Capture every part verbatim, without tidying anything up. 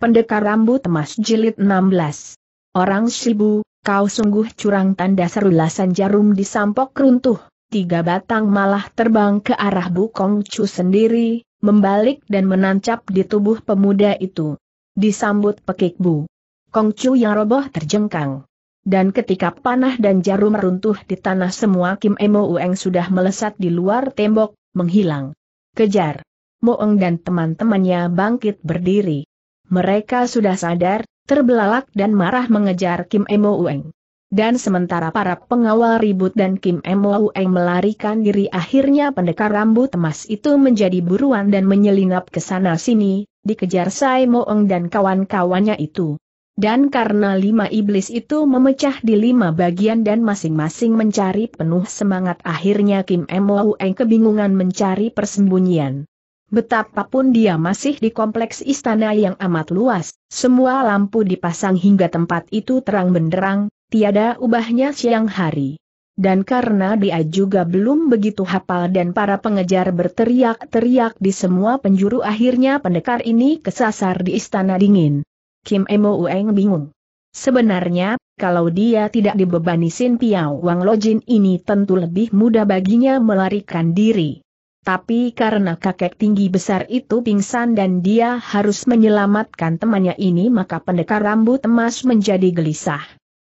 Pendekar Rambut Emas Jilid enam belas. Orang Sibu, kau sungguh curang, tanda seru. Lasan jarum disampok runtuh, tiga batang malah terbang ke arah Bu Kong Chu sendiri, membalik dan menancap di tubuh pemuda itu. Disambut pekik Bu Kong Chu yang roboh terjengkang. Dan ketika panah dan jarum runtuh di tanah, semua Kim Emo Ueng sudah melesat di luar tembok, menghilang. Kejar! Moeng dan teman-temannya bangkit berdiri. Mereka sudah sadar, terbelalak dan marah mengejar Kim Emo Ueng. Dan sementara para pengawal ribut dan Kim Emo Ueng melarikan diri, akhirnya pendekar rambut emas itu menjadi buruan dan menyelinap ke sana-sini, dikejar Sai Moeng dan kawan-kawannya itu. Dan karena lima iblis itu memecah di lima bagian dan masing-masing mencari penuh semangat, akhirnya Kim Emo Ueng kebingungan mencari persembunyian. Betapapun dia masih di kompleks istana yang amat luas, semua lampu dipasang hingga tempat itu terang benderang, tiada ubahnya siang hari. Dan karena dia juga belum begitu hafal dan para pengejar berteriak-teriak di semua penjuru, akhirnya pendekar ini kesasar di istana dingin. Kim Emo Ueng bingung. Sebenarnya, kalau dia tidak dibebani Sin Piao Wang Lojin ini, tentu lebih mudah baginya melarikan diri. Tapi karena kakek tinggi besar itu pingsan dan dia harus menyelamatkan temannya ini, maka pendekar rambut emas menjadi gelisah.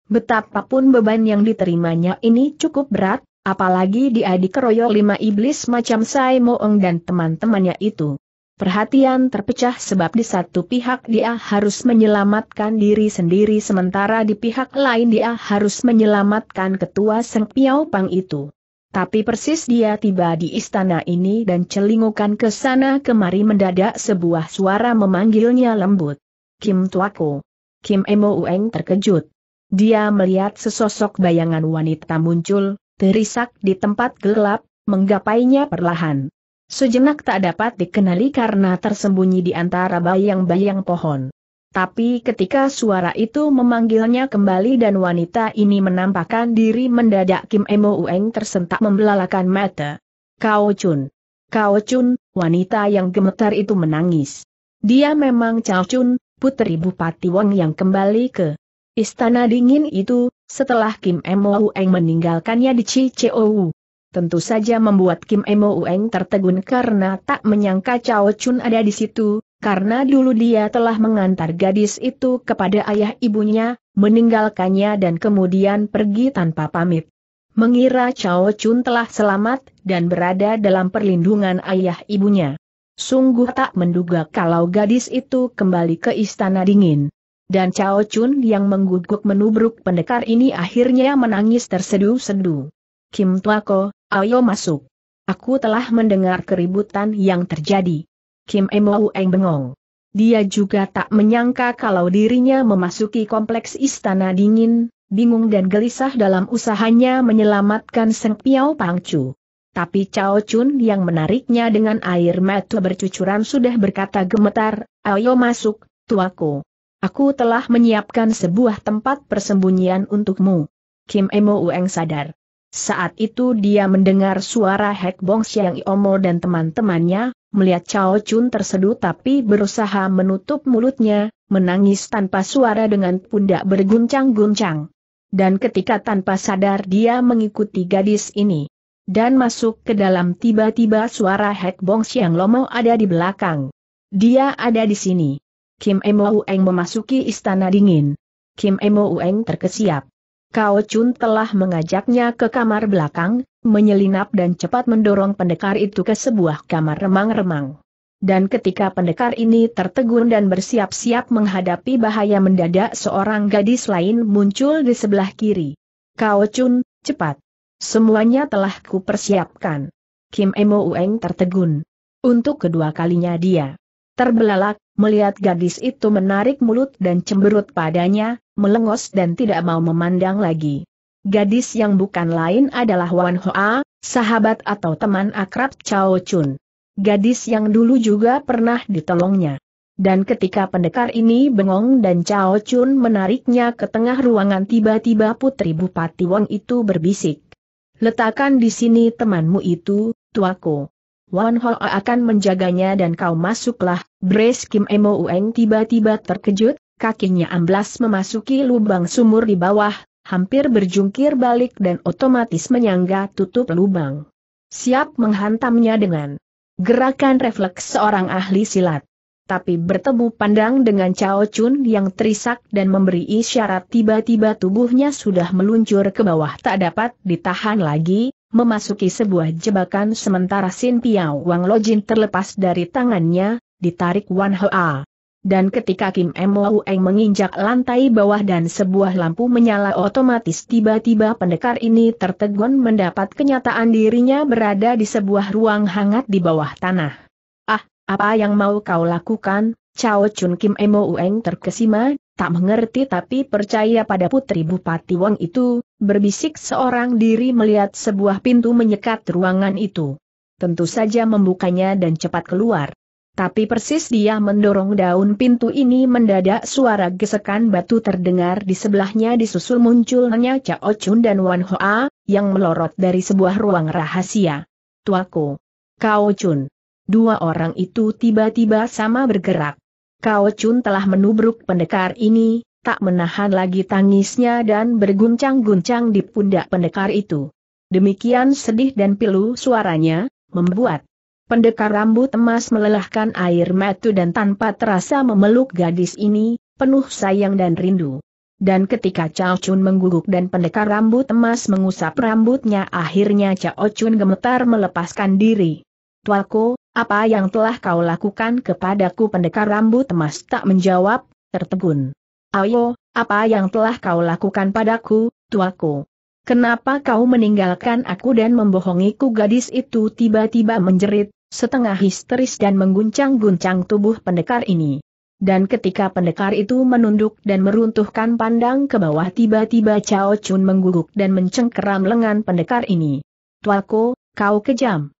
Betapapun beban yang diterimanya ini cukup berat, apalagi dia dikeroyok lima iblis macam Sai Moeng dan teman-temannya itu. Perhatian terpecah sebab di satu pihak dia harus menyelamatkan diri sendiri, sementara di pihak lain dia harus menyelamatkan ketua Seng Piao Pang itu. Tapi persis dia tiba di istana ini dan celingukan ke sana kemari, mendadak sebuah suara memanggilnya lembut. Kim Tuako. Kim Emo Ueng terkejut. Dia melihat sesosok bayangan wanita muncul, terisak di tempat gelap, menggapainya perlahan. Sejenak tak dapat dikenali karena tersembunyi di antara bayang-bayang pohon. Tapi ketika suara itu memanggilnya kembali dan wanita ini menampakkan diri, mendadak Kim Emo Ueng tersentak membelalakan mata. Kao Chun. Kao Chun, wanita yang gemetar itu menangis. Dia memang Cao Chun, putri Bupati Wang yang kembali ke istana dingin itu, setelah Kim Emo Ueng meninggalkannya di Ciceowu. Tentu saja membuat Kim Emo Ueng tertegun karena tak menyangka Cao Chun ada di situ. Karena dulu dia telah mengantar gadis itu kepada ayah ibunya, meninggalkannya dan kemudian pergi tanpa pamit. Mengira Cao Chun telah selamat dan berada dalam perlindungan ayah ibunya. Sungguh tak menduga kalau gadis itu kembali ke istana dingin. Dan Cao Chun yang mengguguk menubruk pendekar ini akhirnya menangis terseduh-seduh. Kim Tuako, ayo masuk. Aku telah mendengar keributan yang terjadi. Kim Emo Ueng bengong. Dia juga tak menyangka kalau dirinya memasuki kompleks istana dingin, bingung dan gelisah dalam usahanya menyelamatkan Seng Piao Pang Chu. Tapi Cao Chun yang menariknya dengan air mata bercucuran sudah berkata gemetar, ayo masuk, tuaku. Aku telah menyiapkan sebuah tempat persembunyian untukmu. Kim Emo Ueng sadar. Saat itu dia mendengar suara Hek Bong Siang Iomo dan teman-temannya, melihat Cao Chun terseduh tapi berusaha menutup mulutnya, menangis tanpa suara dengan pundak berguncang-guncang. Dan ketika tanpa sadar dia mengikuti gadis ini. Dan masuk ke dalam, tiba-tiba suara Hek Bong Siang Lomo ada di belakang. Dia ada di sini. Kim Emo Ueng memasuki istana dingin. Kim Emo Ueng terkesiap. Cao Chun telah mengajaknya ke kamar belakang, menyelinap dan cepat mendorong pendekar itu ke sebuah kamar remang-remang. Dan ketika pendekar ini tertegun dan bersiap-siap menghadapi bahaya, mendadak seorang gadis lain muncul di sebelah kiri. Cao Chun, cepat. Semuanya telah kupersiapkan. Kim Emo Ueng tertegun. Untuk kedua kalinya dia terbelalak, melihat gadis itu menarik mulut dan cemberut padanya, melengos dan tidak mau memandang lagi. Gadis yang bukan lain adalah Wan Hoa, sahabat atau teman akrab Cao Chun. Gadis yang dulu juga pernah ditolongnya. Dan ketika pendekar ini bengong dan Cao Chun menariknya ke tengah ruangan, tiba-tiba putri Bupati Wang itu berbisik. Letakkan di sini temanmu itu, tuaku. Wan Hoa akan menjaganya dan kau masuklah. Brace Kim Emo Ueng tiba-tiba terkejut, kakinya amblas memasuki lubang sumur di bawah, hampir berjungkir balik dan otomatis menyangga tutup lubang. Siap menghantamnya dengan gerakan refleks seorang ahli silat. Tapi bertemu pandang dengan Cao Chun yang terisak dan memberi isyarat, tiba-tiba tubuhnya sudah meluncur ke bawah tak dapat ditahan lagi, memasuki sebuah jebakan sementara Sin Piao Wang Lojin terlepas dari tangannya, ditarik Wan Hoa. Dan ketika Kim Mo Eng menginjak lantai bawah dan sebuah lampu menyala, otomatis tiba-tiba pendekar ini tertegun mendapat kenyataan dirinya berada di sebuah ruang hangat di bawah tanah. Ah, apa yang mau kau lakukan? Cao Chun Kim Mo Eng terkesima, tak mengerti tapi percaya pada putri Bupati Wang itu, berbisik seorang diri melihat sebuah pintu menyekat ruangan itu. Tentu saja membukanya dan cepat keluar. Tapi persis dia mendorong daun pintu ini, mendadak suara gesekan batu terdengar di sebelahnya, disusul munculnya Cao Chun dan Wan Hoa, yang melorot dari sebuah ruang rahasia. Tuaku! Cao Chun! Dua orang itu tiba-tiba sama bergerak. Cao Chun telah menubruk pendekar ini, tak menahan lagi tangisnya dan berguncang-guncang di pundak pendekar itu. Demikian sedih dan pilu suaranya, membuat pendekar rambut emas melelahkan air mata dan tanpa terasa memeluk gadis ini, penuh sayang dan rindu. Dan ketika Cao Chun mengguguk dan pendekar rambut emas mengusap rambutnya, akhirnya Cao Chun gemetar melepaskan diri. Tuaku, apa yang telah kau lakukan kepadaku? Pendekar rambut emas tak menjawab, tertegun. Ayo, apa yang telah kau lakukan padaku, tuaku? Kenapa kau meninggalkan aku dan membohongiku? Gadis itu tiba-tiba menjerit, setengah histeris dan mengguncang-guncang tubuh pendekar ini. Dan ketika pendekar itu menunduk dan meruntuhkan pandang ke bawah, tiba-tiba Cao Chun mengguguk dan mencengkeram lengan pendekar ini. Tuaku, kau kejam.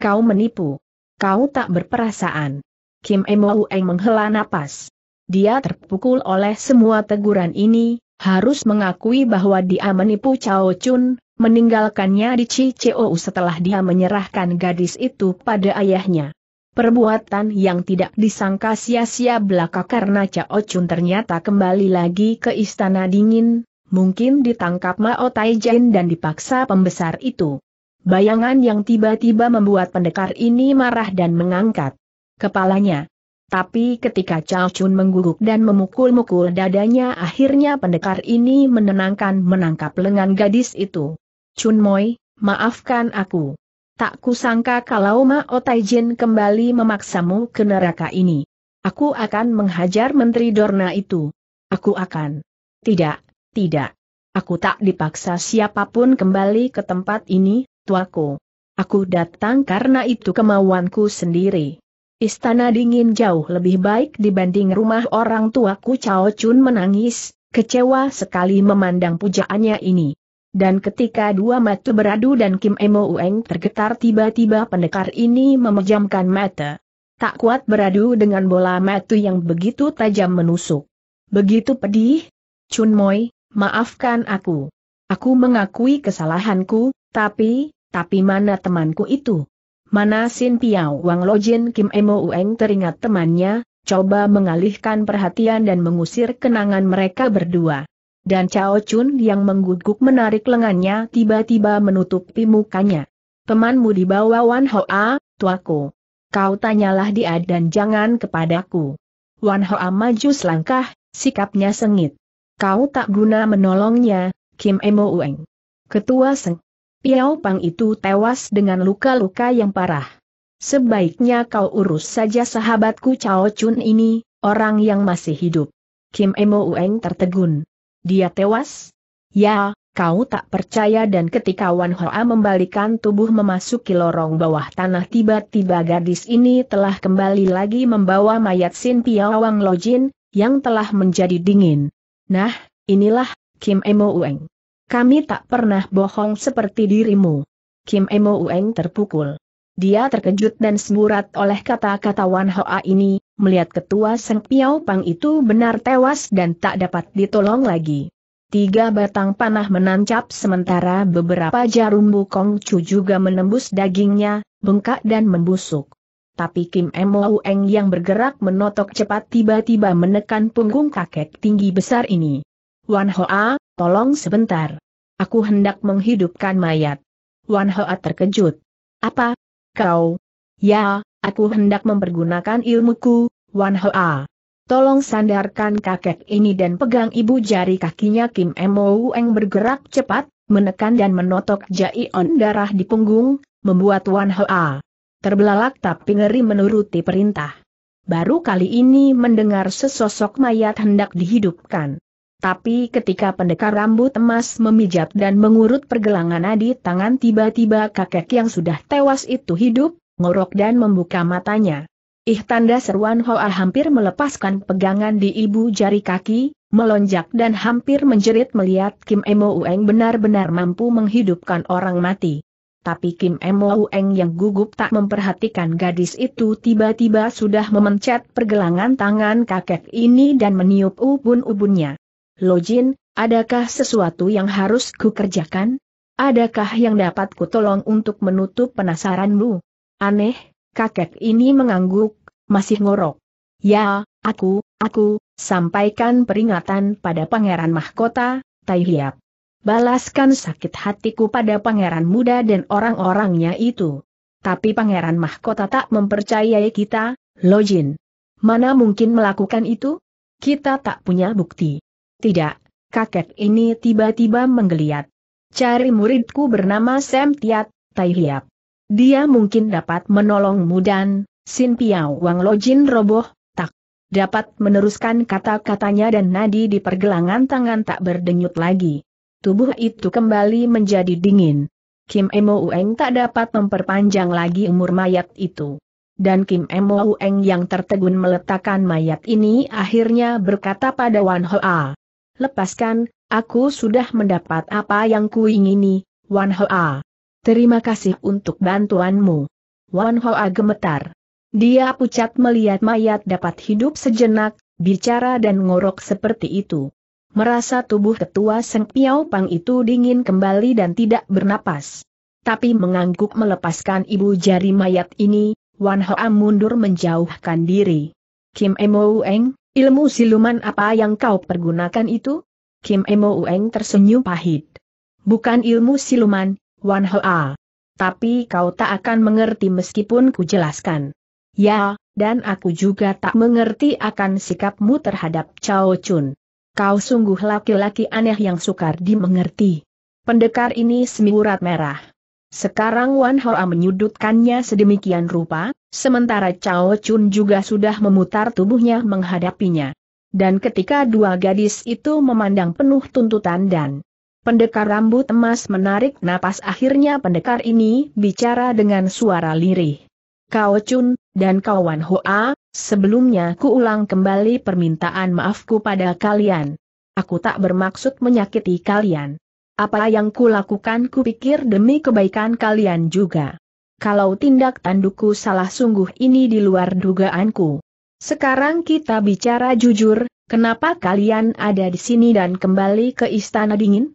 Kau menipu. Kau tak berperasaan. Kim Mo Eng menghela napas. Dia terpukul oleh semua teguran ini, harus mengakui bahwa dia menipu Cao Chun, meninggalkannya di Cicou setelah dia menyerahkan gadis itu pada ayahnya. Perbuatan yang tidak disangka sia-sia belaka karena Cao Chun ternyata kembali lagi ke Istana Dingin, mungkin ditangkap Mao Taijin dan dipaksa pembesar itu. Bayangan yang tiba-tiba membuat pendekar ini marah dan mengangkat kepalanya. Tapi ketika Cao Chun mengguguk dan memukul-mukul dadanya, akhirnya pendekar ini menenangkan menangkap lengan gadis itu. Chun Moi, maafkan aku. Tak kusangka kalau Mao Taijin kembali memaksamu ke neraka ini. Aku akan menghajar Menteri Dorna itu. Aku akan. Tidak, tidak. Aku tak dipaksa siapapun kembali ke tempat ini. Tuaku, aku datang karena itu kemauanku sendiri. Istana Dingin jauh lebih baik dibanding rumah orang tuaku. Cao Chun menangis, kecewa sekali memandang pujaannya ini. Dan ketika dua mata beradu dan Kim Mo Eng tergetar, tiba-tiba pendekar ini memejamkan mata. Tak kuat beradu dengan bola mata yang begitu tajam menusuk. Begitu pedih. Chun Moi, maafkan aku. Aku mengakui kesalahanku. Tapi, tapi mana temanku itu? Mana Sin Piao Wang Lojin? Kim Mo Eng teringat temannya, coba mengalihkan perhatian dan mengusir kenangan mereka berdua. Dan Cao Chun yang mengguguk menarik lengannya tiba-tiba menutupi mukanya. Temanmu di bawah Wan Hoa, tuaku. Kau tanyalah dia dan jangan kepadaku. Wan Hoa maju selangkah, sikapnya sengit. Kau tak guna menolongnya, Kim Mo Eng. Ketua Seng Piao Pang itu tewas dengan luka-luka yang parah. Sebaiknya kau urus saja sahabatku Cao Chun ini, orang yang masih hidup. Kim Mo Eng tertegun. Dia tewas? Ya, kau tak percaya? Dan ketika Wan Hoa membalikan tubuh memasuki lorong bawah tanah, tiba-tiba gadis ini telah kembali lagi membawa mayat Sin Piao Wang Lojin, yang telah menjadi dingin. Nah, inilah, Kim Mo Eng. Kami tak pernah bohong seperti dirimu. Kim Mo Eng terpukul. Dia terkejut dan semburat oleh kata-kata Wan Hoa ini, melihat ketua Seng Piao Pang itu benar tewas dan tak dapat ditolong lagi. Tiga batang panah menancap sementara beberapa jarum bokong cu juga menembus dagingnya, bengkak dan membusuk. Tapi Kim Mo Eng yang bergerak menotok cepat tiba-tiba menekan punggung kakek tinggi besar ini. "Wan Hoa, tolong sebentar. Aku hendak menghidupkan mayat." Wan Hoa terkejut. "Apa? Kau?" "Ya, aku hendak mempergunakan ilmuku, Wan Hoa. Tolong sandarkan kakek ini dan pegang ibu jari kakinya." Kim Mo Eng bergerak cepat, menekan dan menotok jaion darah di punggung, membuat Wan Hoa terbelalak tapi ngeri menuruti perintah. Baru kali ini mendengar sesosok mayat hendak dihidupkan. Tapi ketika pendekar rambut emas memijat dan mengurut pergelangan nadi tangan, tiba-tiba kakek yang sudah tewas itu hidup, ngorok dan membuka matanya. "Ih!" tanda seruan Hoa hampir melepaskan pegangan di ibu jari kaki, melonjak dan hampir menjerit melihat Kim Mo Eng benar-benar mampu menghidupkan orang mati. Tapi Kim Mo Eng yang gugup tak memperhatikan gadis itu tiba-tiba sudah memencet pergelangan tangan kakek ini dan meniup ubun-ubunnya. "Lojin, adakah sesuatu yang harus kukerjakan? Adakah yang dapat kutolong untuk menutup penasaranmu?" Aneh, kakek ini mengangguk, masih ngorok. "Ya, aku, aku, sampaikan peringatan pada Pangeran Mahkota, Tai Hiap. Balaskan sakit hatiku pada pangeran muda dan orang-orangnya itu." "Tapi Pangeran Mahkota tak mempercayai kita, Lojin. Mana mungkin melakukan itu? Kita tak punya bukti." "Tidak," kakek ini tiba-tiba menggeliat. "Cari muridku bernama Sam Tiat, Tai Hiap. Dia mungkin dapat menolongmu." Dan Sin Piao Wang Lojin roboh, tak dapat meneruskan kata-katanya dan nadi di pergelangan tangan tak berdenyut lagi. Tubuh itu kembali menjadi dingin. Kim Mo Eng tak dapat memperpanjang lagi umur mayat itu. Dan Kim Mo Eng yang tertegun meletakkan mayat ini akhirnya berkata pada Wan Hoa, "Lepaskan, aku sudah mendapat apa yang kuingini, Wan Hoa. Terima kasih untuk bantuanmu." Wan Hoa gemetar. Dia pucat melihat mayat dapat hidup sejenak, bicara dan ngorok seperti itu. Merasa tubuh ketua Seng Piao Pang itu dingin kembali dan tidak bernapas. Tapi mengangguk melepaskan ibu jari mayat ini, Wan Hoa mundur menjauhkan diri. "Kim Mo Eng, ilmu siluman apa yang kau pergunakan itu?" Kim Mo Eng tersenyum pahit. "Bukan ilmu siluman, Wan Hoa. Tapi kau tak akan mengerti meskipun kujelaskan." "Ya, dan aku juga tak mengerti akan sikapmu terhadap Cao Chun. Kau sungguh laki-laki aneh yang sukar dimengerti." Pendekar ini semiurat merah. Sekarang Wan Hoa menyudutkannya sedemikian rupa, sementara Cao Chun juga sudah memutar tubuhnya menghadapinya. Dan ketika dua gadis itu memandang penuh tuntutan dan pendekar rambut emas menarik napas, akhirnya pendekar ini bicara dengan suara lirih. "Cao Chun, dan kawan Hoa, sebelumnya ku ulang kembali permintaan maafku pada kalian. Aku tak bermaksud menyakiti kalian. Apa yang ku lakukan ku pikir demi kebaikan kalian juga. Kalau tindak tandukku salah sungguh ini di luar dugaanku. Sekarang kita bicara jujur, kenapa kalian ada di sini dan kembali ke Istana Dingin?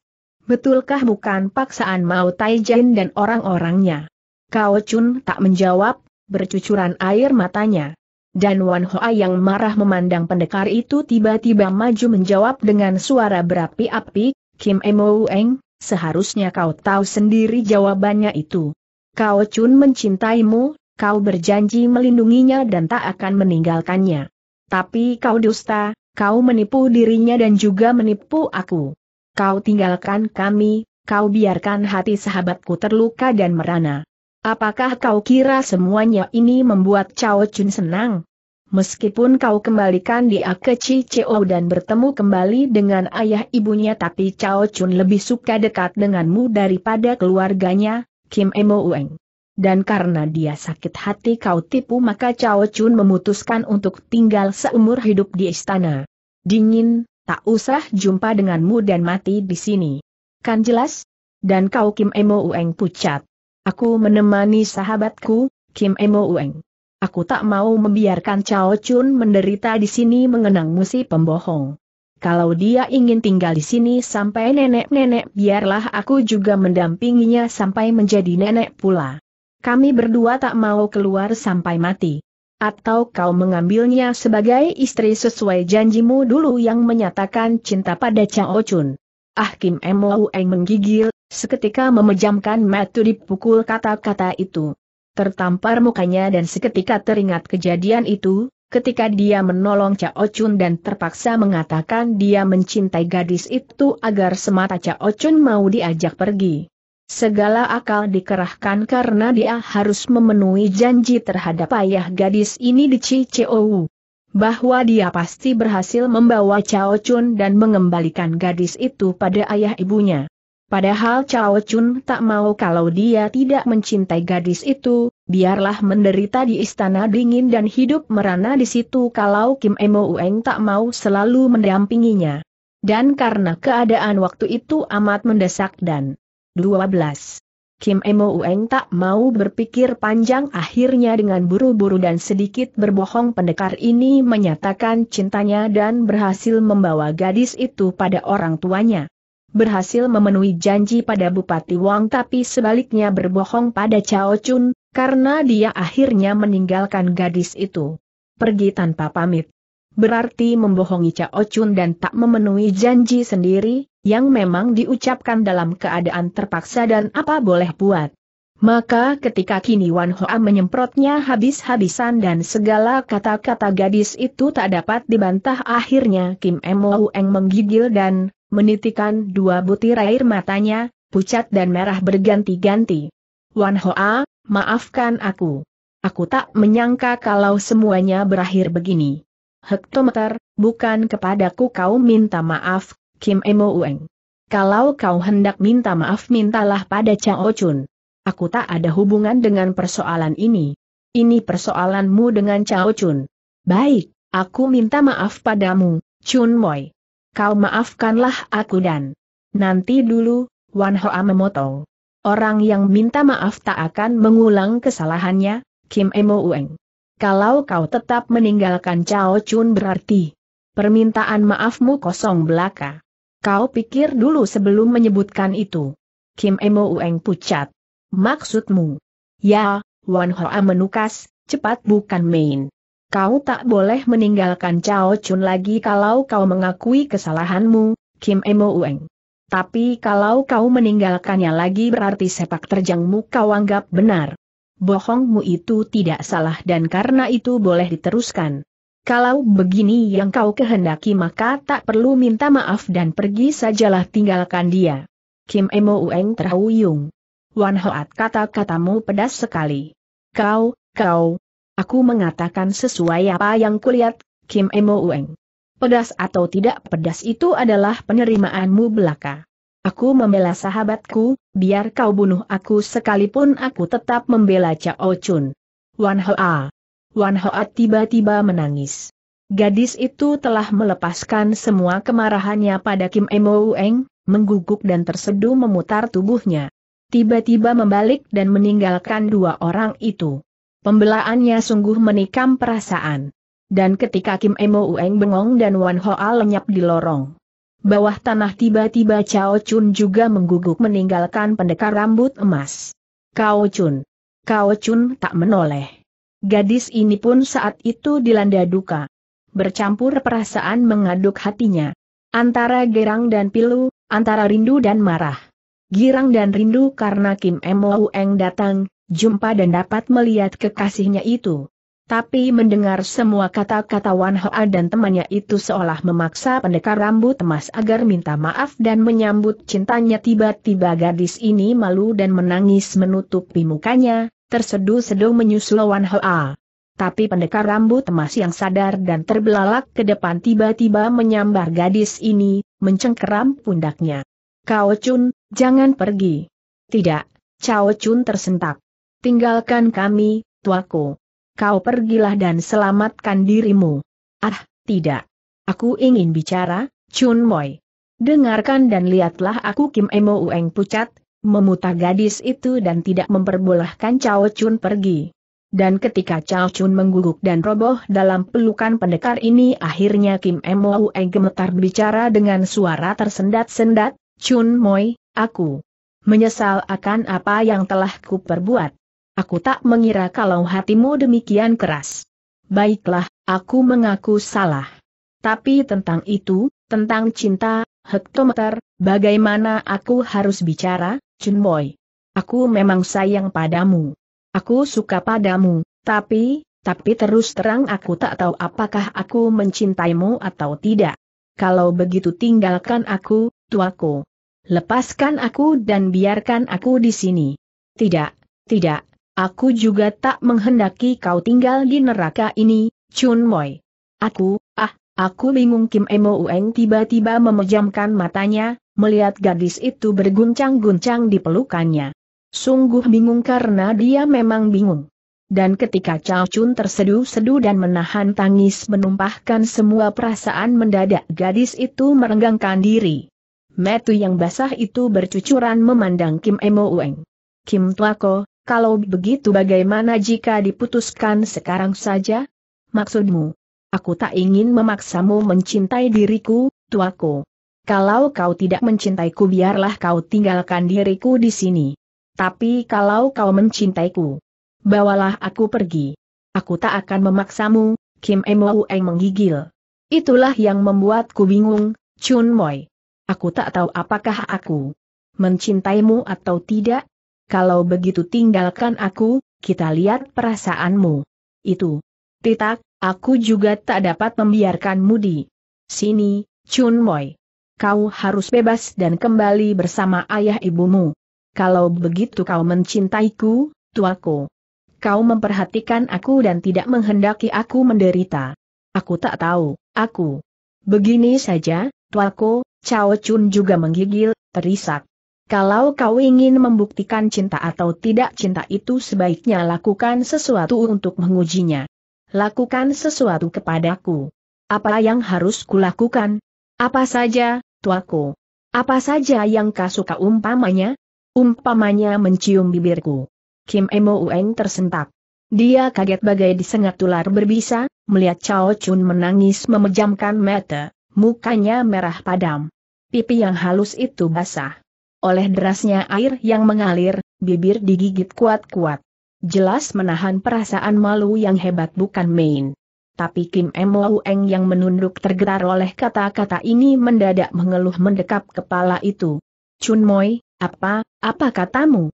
Betulkah bukan paksaan Mao Taijin dan orang-orangnya?" Cao Chun tak menjawab, bercucuran air matanya. Dan Wan Hoa yang marah memandang pendekar itu tiba-tiba maju menjawab dengan suara berapi-api, "Kim Mo Eng, seharusnya kau tahu sendiri jawabannya itu. Cao Chun mencintaimu, kau berjanji melindunginya dan tak akan meninggalkannya. Tapi kau dusta, kau menipu dirinya dan juga menipu aku. Kau tinggalkan kami, kau biarkan hati sahabatku terluka dan merana. Apakah kau kira semuanya ini membuat Cao Chun senang? Meskipun kau kembalikan dia ke Ciceo dan bertemu kembali dengan ayah ibunya, tapi Cao Chun lebih suka dekat denganmu daripada keluarganya, Kim Mo Eng. Dan karena dia sakit hati kau tipu, maka Cao Chun memutuskan untuk tinggal seumur hidup di Istana Dingin, tak usah jumpa denganmu dan mati di sini. Kan jelas?" Dan kau Kim Mo Eng pucat. "Aku menemani sahabatku, Kim Mo Eng. Aku tak mau membiarkan Cao Chun menderita di sini," mengenangmu si pembohong. "Kalau dia ingin tinggal di sini sampai nenek-nenek, biarlah aku juga mendampinginya sampai menjadi nenek pula. kami berdua tak mau keluar sampai mati. Atau kau mengambilnya sebagai istri sesuai janjimu dulu yang menyatakan cinta pada Cao Chun. Ah Kim Mo Eng menggigil, seketika memejamkan mata dipukul kata-kata itu. Tertampar mukanya dan seketika teringat kejadian itu, ketika dia menolong Cao Chun dan terpaksa mengatakan dia mencintai gadis itu agar semata Cao Chun mau diajak pergi. Segala akal dikerahkan karena dia harus memenuhi janji terhadap ayah gadis ini di Cicou. Bahwa dia pasti berhasil membawa Cao Chun dan mengembalikan gadis itu pada ayah ibunya. Padahal Cao Chun tak mau kalau dia tidak mencintai gadis itu, biarlah menderita di istana dingin dan hidup merana di situ kalau Kim Mo Eng tak mau selalu mendampinginya. Dan karena keadaan waktu itu amat mendesak dan dua belas. Kim Mo Eng tak mau berpikir panjang, akhirnya dengan buru-buru dan sedikit berbohong pendekar ini menyatakan cintanya dan berhasil membawa gadis itu pada orang tuanya. Berhasil memenuhi janji pada Bupati Wang tapi sebaliknya berbohong pada Cao Chun, karena dia akhirnya meninggalkan gadis itu. Pergi tanpa pamit. Berarti membohongi Cao Chun dan tak memenuhi janji sendiri, yang memang diucapkan dalam keadaan terpaksa dan apa boleh buat. Maka ketika kini Wan Hoa menyemprotnya habis-habisan dan segala kata-kata gadis itu tak dapat dibantah, akhirnya Kim Mo Eng menggigil dan menitikan dua butir air matanya, pucat dan merah berganti-ganti. Wan Hoa, maafkan aku. Aku tak menyangka kalau semuanya berakhir begini. Hektometer, bukan kepadaku kau minta maaf, Kim Mo Eng. Kalau kau hendak minta maaf, mintalah pada Cao Chun. Aku tak ada hubungan dengan persoalan ini. Ini persoalanmu dengan Cao Chun. Baik, aku minta maaf padamu, Chun Moi. Kau maafkanlah aku dan... Nanti dulu, Wan Hoa memotong. Orang yang minta maaf tak akan mengulang kesalahannya, Kim Mo Eng. Kalau kau tetap meninggalkan Cao Chun berarti permintaan maafmu kosong belaka. Kau pikir dulu sebelum menyebutkan itu. Kim Mo Eng pucat. Maksudmu? Ya, Wan Hoa menukas, cepat bukan main. Kau tak boleh meninggalkan Cao Chun lagi kalau kau mengakui kesalahanmu, Kim Mo Eng. Tapi kalau kau meninggalkannya lagi berarti sepak terjangmu kau anggap benar. Bohongmu itu tidak salah dan karena itu boleh diteruskan. Kalau begini yang kau kehendaki maka tak perlu minta maaf dan pergi sajalah, tinggalkan dia. Kim Mo Eng terhuyung. Wan Hoa, kata-katamu pedas sekali. Kau, kau. Aku mengatakan sesuai apa yang kulihat, Kim Mo Eng. Pedas atau tidak pedas itu adalah penerimaanmu belaka. Aku membela sahabatku, biar kau bunuh aku sekalipun aku tetap membela Cao Chun. Wan Hoa. Wan Hoa tiba-tiba menangis. Gadis itu telah melepaskan semua kemarahannya pada Kim Mo Eng, mengguguk dan terseduh memutar tubuhnya. Tiba-tiba membalik dan meninggalkan dua orang itu. Pembelaannya sungguh menikam perasaan. Dan ketika Kim Mo Eng bengong dan Wan Hoa lenyap di lorong bawah tanah, tiba-tiba Cao Chun juga mengguguk meninggalkan pendekar rambut emas. Cao Chun. Cao Chun tak menoleh. Gadis ini pun saat itu dilanda duka. Bercampur perasaan mengaduk hatinya. Antara girang dan pilu, antara rindu dan marah. Girang dan rindu karena Kim Mo Eng datang, jumpa dan dapat melihat kekasihnya itu. Tapi mendengar semua kata-kata Wan Hoa dan temannya itu seolah memaksa pendekar rambut emas agar minta maaf dan menyambut cintanya. Tiba-tiba gadis ini malu dan menangis menutupi mukanya, terseduh-seduh menyusul Wan Hoa. Tapi pendekar rambut emas yang sadar dan terbelalak ke depan tiba-tiba menyambar gadis ini, mencengkeram pundaknya. Cao Chun, jangan pergi. Tidak, Cao Chun tersentak. Tinggalkan kami, tuaku. Kau pergilah dan selamatkan dirimu. Ah, tidak. Aku ingin bicara, Chun Moi. Dengarkan dan lihatlah aku. Kim Mo Eng pucat, memutar gadis itu dan tidak memperbolehkan Cao Chun pergi. Dan ketika Cao Chun mengguguk dan roboh dalam pelukan pendekar ini, akhirnya Kim Mo Eng gemetar bicara dengan suara tersendat-sendat, Chun Moi, aku menyesal akan apa yang telah kuperbuat. Aku tak mengira kalau hatimu demikian keras. Baiklah, aku mengaku salah. Tapi tentang itu, tentang cinta, hektometer, bagaimana aku harus bicara, Chun Boy? Aku memang sayang padamu. Aku suka padamu, tapi, tapi terus terang aku tak tahu apakah aku mencintaimu atau tidak. Kalau begitu tinggalkan aku, tuaku. Lepaskan aku dan biarkan aku di sini. Tidak, tidak. Aku juga tak menghendaki kau tinggal di neraka ini, Chun Moi. Aku, ah, aku bingung. Kim Emo Ueng tiba-tiba memejamkan matanya, melihat gadis itu berguncang-guncang di pelukannya. Sungguh bingung karena dia memang bingung. Dan ketika Cao Chun terseduh-seduh dan menahan tangis menumpahkan semua perasaan, mendadak gadis itu merenggangkan diri. Mata yang basah itu bercucuran memandang Kim Emo Ueng. Kim Tuako, kalau begitu bagaimana jika diputuskan sekarang saja? Maksudmu? Aku tak ingin memaksamu mencintai diriku, tuaku. Kalau kau tidak mencintaiku, biarlah kau tinggalkan diriku di sini. Tapi kalau kau mencintaiku, bawalah aku pergi. Aku tak akan memaksamu, Kim Emo Ueng menggigil. Itulah yang membuatku bingung, Chun Moi. Aku tak tahu apakah aku mencintaimu atau tidak. Kalau begitu tinggalkan aku, kita lihat perasaanmu. Itu. Tidak, aku juga tak dapat membiarkanmu di sini, Chun Moi. Kau harus bebas dan kembali bersama ayah ibumu. Kalau begitu kau mencintaiku, tuaku. Kau memperhatikan aku dan tidak menghendaki aku menderita. Aku tak tahu, aku. Begini saja, tuaku, Cao Chun juga menggigil, terisak. Kalau kau ingin membuktikan cinta atau tidak cinta itu, sebaiknya lakukan sesuatu untuk mengujinya. Lakukan sesuatu kepadaku. Apa yang harus kulakukan? Apa saja, tuaku? Apa saja yang kau suka umpamanya? Umpamanya mencium bibirku. Kim Emo Ueng tersentak. Dia kaget bagai disengat ular berbisa, melihat Cao Chun menangis memejamkan mata, mukanya merah padam. Pipi yang halus itu basah. Oleh derasnya air yang mengalir, bibir digigit kuat-kuat. Jelas menahan perasaan malu yang hebat bukan main. Tapi Kim Emo Ueng yang menunduk tergetar oleh kata-kata ini mendadak mengeluh mendekap kepala itu. Chun Moi, apa, apa katamu?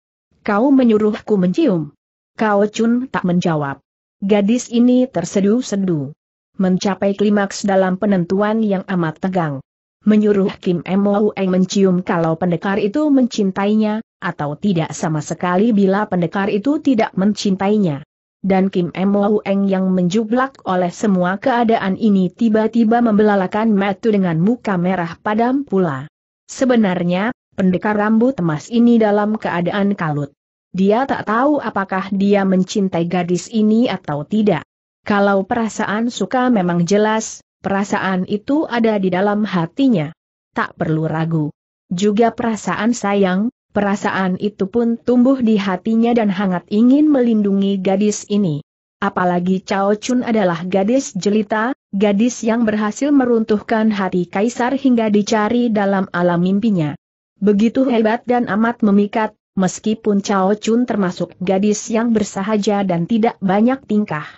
Kau menyuruhku mencium. Cao Chun tak menjawab. Gadis ini terseduh-seduh. Mencapai klimaks dalam penentuan yang amat tegang. Menyuruh Kim Emo Ueng mencium kalau pendekar itu mencintainya, atau tidak sama sekali bila pendekar itu tidak mencintainya. Dan Kim Emo Ueng yang menjublak oleh semua keadaan ini tiba-tiba membelalakan mata dengan muka merah padam pula. Sebenarnya, pendekar rambut emas ini dalam keadaan kalut. Dia tak tahu apakah dia mencintai gadis ini atau tidak. Kalau perasaan suka memang jelas. Perasaan itu ada di dalam hatinya. Tak perlu ragu. Juga perasaan sayang, perasaan itu pun tumbuh di hatinya dan hangat ingin melindungi gadis ini. Apalagi Cao Chun adalah gadis jelita, gadis yang berhasil meruntuhkan hati kaisar hingga dicari dalam alam mimpinya. Begitu hebat dan amat memikat, meskipun Cao Chun termasuk gadis yang bersahaja dan tidak banyak tingkah.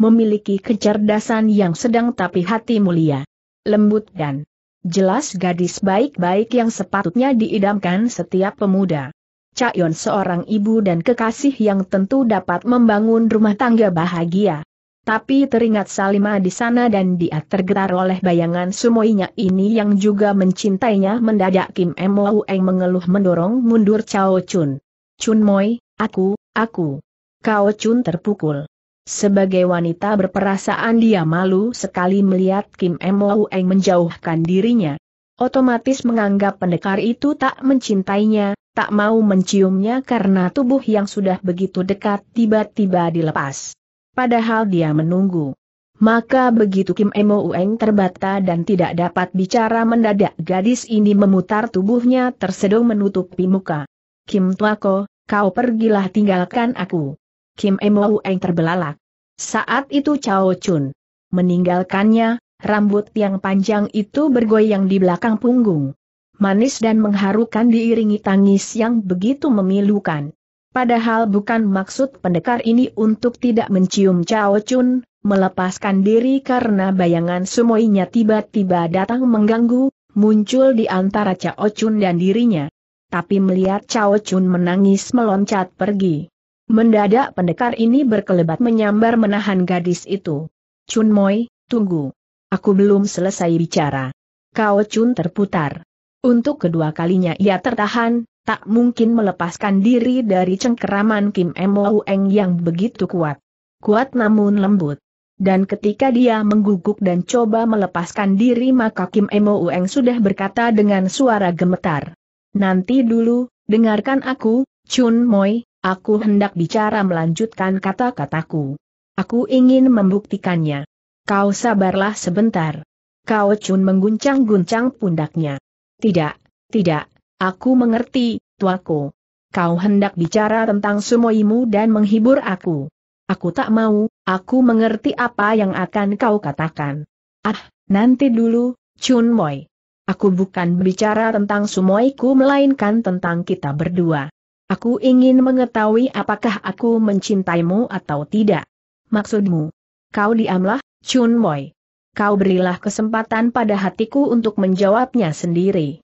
Memiliki kecerdasan yang sedang tapi hati mulia, lembut dan jelas, gadis baik-baik yang sepatutnya diidamkan setiap pemuda. Cayon seorang ibu dan kekasih yang tentu dapat membangun rumah tangga bahagia. Tapi teringat Salima di sana dan dia tergetar oleh bayangan sumoinya ini yang juga mencintainya. Mendadak Kim Emo Ueng mengeluh mendorong mundur Cao Chun. Chun Moi, aku, aku. Cao Chun terpukul. Sebagai wanita berperasaan dia malu sekali melihat Kim Emo Ueng menjauhkan dirinya. Otomatis menganggap pendekar itu tak mencintainya, tak mau menciumnya karena tubuh yang sudah begitu dekat tiba-tiba dilepas. Padahal dia menunggu. Maka begitu Kim Emo Ueng terbata dan tidak dapat bicara, mendadak gadis ini memutar tubuhnya terseduh menutupi muka. Kim Tuako, kau pergilah tinggalkan aku. Kim Emo Ueng terbelalak. Saat itu Cao Chun meninggalkannya, rambut yang panjang itu bergoyang di belakang punggung. Manis dan mengharukan diiringi tangis yang begitu memilukan. Padahal bukan maksud pendekar ini untuk tidak mencium Cao Chun, melepaskan diri karena bayangan sumoinya tiba-tiba datang mengganggu, muncul di antara Cao Chun dan dirinya. Tapi melihat Cao Chun menangis meloncat pergi. Mendadak pendekar ini berkelebat menyambar menahan gadis itu. "Chun Moi, tunggu. Aku belum selesai bicara." Cao Chun terputar. Untuk kedua kalinya ia tertahan. Tak mungkin melepaskan diri dari cengkeraman Kim Mo Eng yang begitu kuat. Kuat namun lembut. Dan ketika dia mengguguk dan coba melepaskan diri maka Kim Mo Eng sudah berkata dengan suara gemetar. "Nanti dulu, dengarkan aku, Chun Moi, aku hendak bicara melanjutkan kata-kataku. Aku ingin membuktikannya. Kau sabarlah sebentar." Cao Chun mengguncang-guncang pundaknya. "Tidak, tidak. Aku mengerti, tuaku. Kau hendak bicara tentang sumoimu dan menghibur aku. Aku tak mau, aku mengerti apa yang akan kau katakan." "Ah, nanti dulu, Chun Moi. Aku bukan bicara tentang sumoiku melainkan tentang kita berdua. Aku ingin mengetahui apakah aku mencintaimu atau tidak." "Maksudmu?" "Kau diamlah, Chun Moi. Kau berilah kesempatan pada hatiku untuk menjawabnya sendiri.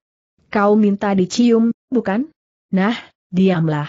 Kau minta dicium, bukan? Nah, diamlah.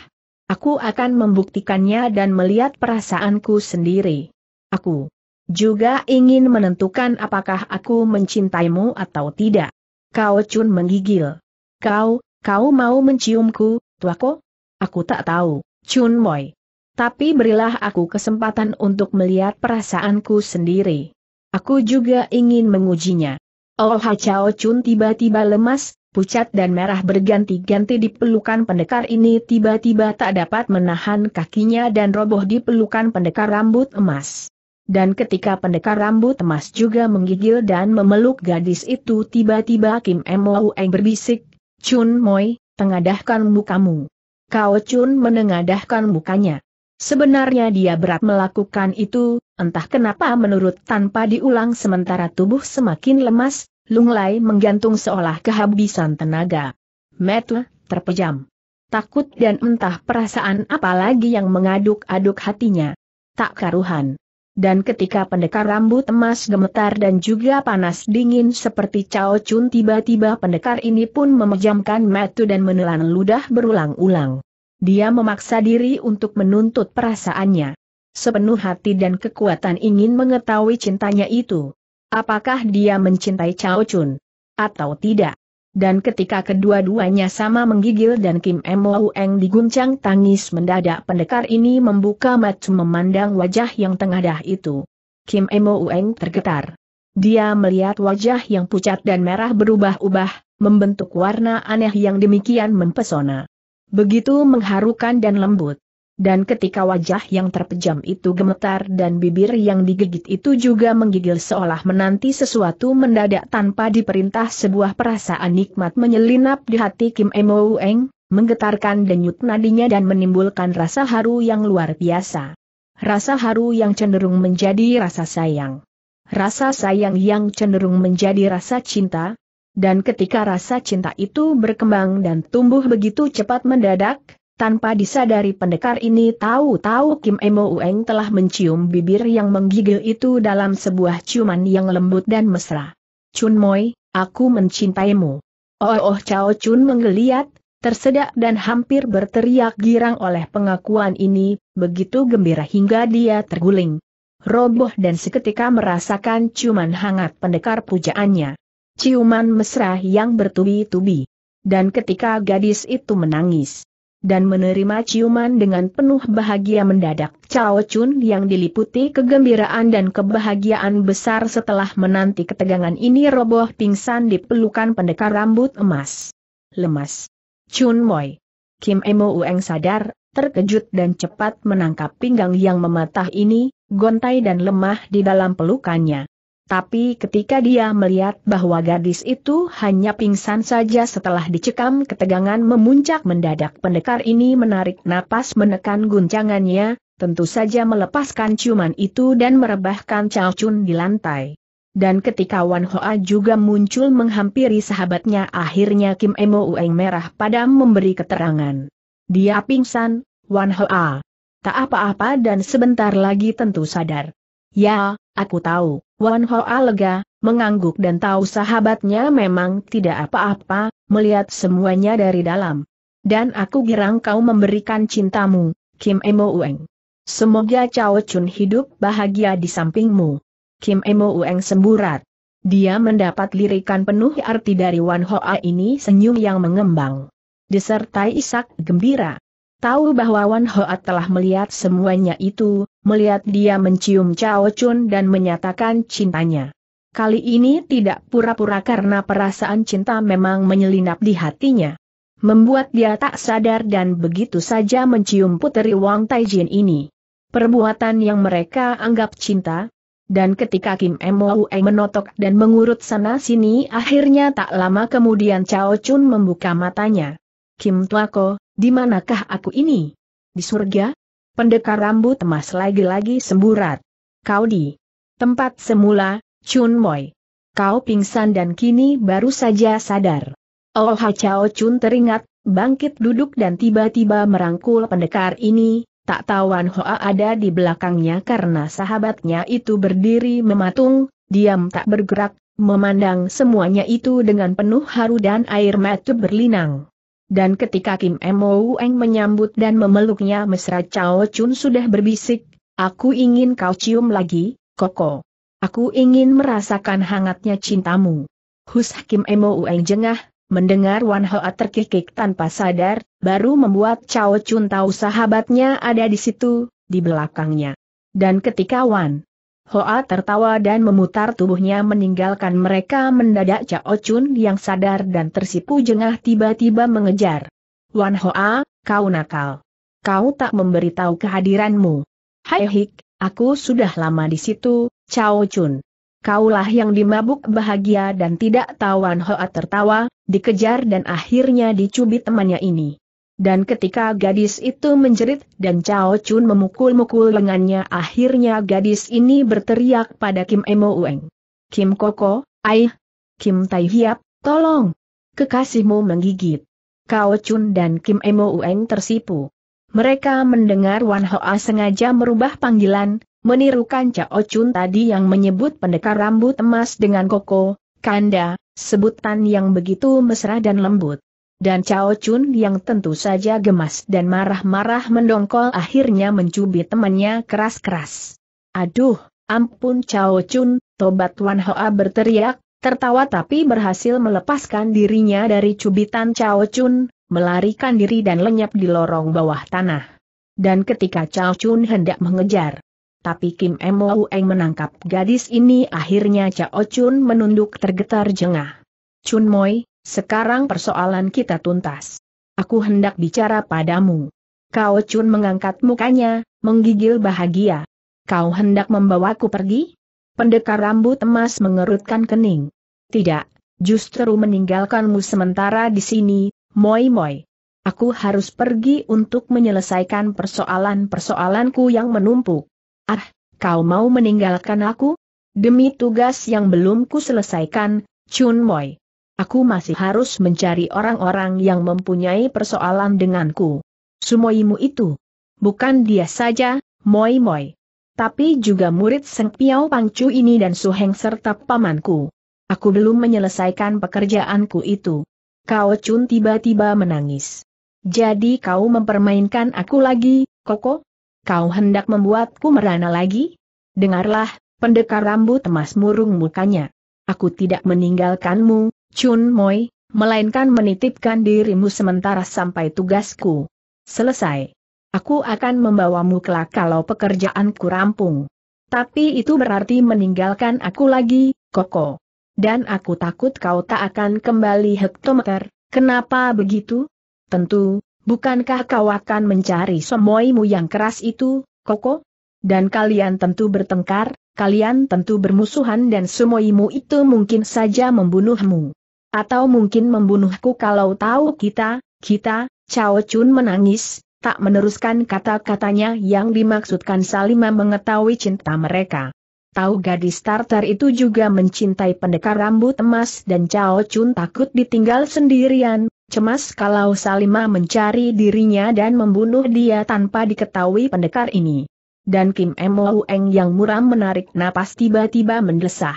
Aku akan membuktikannya dan melihat perasaanku sendiri. Aku juga ingin menentukan apakah aku mencintaimu atau tidak." Cao Chun menggigil. "Kau, kau mau menciumku, tuako? Aku tak tahu, Chun Moi. Tapi berilah aku kesempatan untuk melihat perasaanku sendiri. Aku juga ingin mengujinya." Oh, Cao Chun tiba-tiba lemas. Pucat dan merah berganti-ganti di pelukan pendekar ini tiba-tiba tak dapat menahan kakinya dan roboh di pelukan pendekar rambut emas. Dan ketika pendekar rambut emas juga menggigil dan memeluk gadis itu tiba-tiba Kim Mo Eng berbisik, "Chun Moi, tengadahkan mukamu." Cao Chun menengadahkan mukanya. Sebenarnya dia berat melakukan itu, entah kenapa menurut tanpa diulang sementara tubuh semakin lemas. Lunglai menggantung seolah kehabisan tenaga. Mata terpejam. Takut dan entah perasaan apa lagi yang mengaduk-aduk hatinya. Tak karuhan. Dan ketika pendekar rambut emas gemetar dan juga panas dingin seperti Cao Chun tiba-tiba pendekar ini pun memejamkan mata dan menelan ludah berulang-ulang. Dia memaksa diri untuk menuntut perasaannya. Sepenuh hati dan kekuatan ingin mengetahui cintanya itu. Apakah dia mencintai Cao Chun atau tidak? Dan ketika kedua-duanya sama menggigil dan Kim Mo Eng diguncang tangis mendadak pendekar ini membuka mata memandang wajah yang tengadah itu. Kim Mo Eng tergetar. Dia melihat wajah yang pucat dan merah berubah-ubah, membentuk warna aneh yang demikian mempesona. Begitu mengharukan dan lembut. Dan ketika wajah yang terpejam itu gemetar dan bibir yang digigit itu juga menggigil seolah menanti sesuatu mendadak tanpa diperintah sebuah perasaan nikmat menyelinap di hati Kim Mo Eng, menggetarkan denyut nadinya dan menimbulkan rasa haru yang luar biasa. Rasa haru yang cenderung menjadi rasa sayang. Rasa sayang yang cenderung menjadi rasa cinta. Dan ketika rasa cinta itu berkembang dan tumbuh begitu cepat mendadak, tanpa disadari pendekar ini tahu-tahu Kim Mo Eng telah mencium bibir yang menggigil itu dalam sebuah ciuman yang lembut dan mesra. "Chun Moi, aku mencintaimu." Oh, oh Cao Chun menggeliat, tersedak dan hampir berteriak girang oleh pengakuan ini, begitu gembira hingga dia terguling. Roboh dan seketika merasakan ciuman hangat pendekar pujaannya. Ciuman mesra yang bertubi-tubi. Dan ketika gadis itu menangis. Dan menerima ciuman dengan penuh bahagia mendadak Cao Chun yang diliputi kegembiraan dan kebahagiaan besar setelah menanti ketegangan ini roboh pingsan di pelukan pendekar rambut emas. Lemas. "Chun Moi." Kim Mo Eng sadar, terkejut dan cepat menangkap pinggang yang mematah ini, gontai dan lemah di dalam pelukannya. Tapi ketika dia melihat bahwa gadis itu hanya pingsan saja setelah dicekam ketegangan memuncak mendadak pendekar ini menarik napas menekan guncangannya, tentu saja melepaskan ciuman itu dan merebahkan Cao Chun di lantai. Dan ketika Wan Hoa juga muncul menghampiri sahabatnya akhirnya Kim Mo Eng merah padam memberi keterangan. Dia pingsan, Wan Hoa. Tak apa-apa dan sebentar lagi tentu sadar. Ya, aku tahu. Wan Hoa lega, mengangguk dan tahu sahabatnya memang tidak apa-apa, melihat semuanya dari dalam. Dan aku girang kau memberikan cintamu, Kim Emo Ueng. Semoga Cao Chun hidup bahagia di sampingmu. Kim Emo Ueng semburat. Dia mendapat lirikan penuh arti dari Wan Hoa ini, senyum yang mengembang, disertai isak gembira. Tahu bahwa Wan Hoa telah melihat semuanya itu, melihat dia mencium Cao Chun dan menyatakan cintanya. Kali ini tidak pura-pura karena perasaan cinta memang menyelinap di hatinya. Membuat dia tak sadar dan begitu saja mencium puteri Wang Taijin ini. Perbuatan yang mereka anggap cinta. Dan ketika Kim Moe menotok dan mengurut sana-sini, akhirnya tak lama kemudian Cao Chun membuka matanya. Kim Tuako, di manakah aku ini? Di surga? Pendekar rambut emas lagi-lagi semburat. Kau di tempat semula, Chun Moi. Kau pingsan dan kini baru saja sadar. Oh, Cao Chun teringat, bangkit duduk dan tiba-tiba merangkul pendekar ini. Tak tahu Wan Hoa ada di belakangnya karena sahabatnya itu berdiri mematung, diam tak bergerak, memandang semuanya itu dengan penuh haru dan air mata berlinang. Dan ketika Kim Mo Eng menyambut dan memeluknya mesra, Cao Chun sudah berbisik, aku ingin kau cium lagi, Koko. Aku ingin merasakan hangatnya cintamu. Hus. Kim Mo Eng jengah, mendengar Wan Hoa terkikik tanpa sadar, baru membuat Cao Chun tahu sahabatnya ada di situ, di belakangnya. Dan ketika Wan Hoa tertawa dan memutar tubuhnya meninggalkan mereka, mendadak Cao Chun yang sadar dan tersipu jengah tiba-tiba mengejar. Wan Hoa, kau nakal. Kau tak memberitahu kehadiranmu. Hai hik, aku sudah lama di situ, Cao Chun. Kaulah yang dimabuk bahagia dan tidak tahu. Wan Hoa tertawa, dikejar dan akhirnya dicubit temannya ini. Dan ketika gadis itu menjerit dan Cao Chun memukul-mukul lengannya, akhirnya gadis ini berteriak pada Kim Mo Eng. Kim Koko, aih, Kim Tai Hiap, tolong. Kekasihmu menggigit. Cao Chun dan Kim Mo Eng tersipu. Mereka mendengar Wan Hoa sengaja merubah panggilan, menirukan Cao Chun tadi yang menyebut pendekar rambut emas dengan Koko, Kanda, sebutan yang begitu mesra dan lembut. Dan Cao Chun yang tentu saja gemas dan marah-marah mendongkol, akhirnya mencubit temannya keras-keras. Aduh, ampun Cao Chun, tobat. Wan Hoa berteriak, tertawa tapi berhasil melepaskan dirinya dari cubitan Cao Chun, melarikan diri dan lenyap di lorong bawah tanah. Dan ketika Cao Chun hendak mengejar, tapi Kim Mo Eng menangkap gadis ini, akhirnya Cao Chun menunduk tergetar jengah. Chun Moi, sekarang persoalan kita tuntas. Aku hendak bicara padamu. Cao Chun mengangkat mukanya, menggigil bahagia. Kau hendak membawaku pergi? Pendekar rambut emas mengerutkan kening. Tidak, justru meninggalkanmu sementara di sini, Moi Moi. Aku harus pergi untuk menyelesaikan persoalan-persoalanku yang menumpuk. Ah, kau mau meninggalkan aku? Demi tugas yang belum kuselesaikan, Chun Moi. Aku masih harus mencari orang-orang yang mempunyai persoalan denganku. Sumoimu itu. Bukan dia saja, Moi Moi. Tapi juga murid Seng Piao Pangcu ini dan Su Heng serta pamanku. Aku belum menyelesaikan pekerjaanku itu. Cao Chun tiba-tiba menangis. Jadi kau mempermainkan aku lagi, Koko? Kau hendak membuatku merana lagi? Dengarlah, pendekar rambut emas murung mukanya. Aku tidak meninggalkanmu, Chun Moi, melainkan menitipkan dirimu sementara sampai tugasku selesai. Aku akan membawamu kelak kalau pekerjaanku rampung. Tapi itu berarti meninggalkan aku lagi, Koko. Dan aku takut kau tak akan kembali hektometer. Kenapa begitu? Tentu, bukankah kau akan mencari semuimu yang keras itu, Koko? Dan kalian tentu bertengkar, kalian tentu bermusuhan dan semuimu itu mungkin saja membunuhmu. Atau mungkin membunuhku kalau tahu kita, kita, Cao Chun menangis, tak meneruskan kata-katanya yang dimaksudkan Salima mengetahui cinta mereka. Tahu gadis Tartar itu juga mencintai pendekar rambut emas dan Cao Chun takut ditinggal sendirian, cemas kalau Salima mencari dirinya dan membunuh dia tanpa diketahui pendekar ini. Dan Kim Mo Eng yang muram menarik napas tiba-tiba mendesah.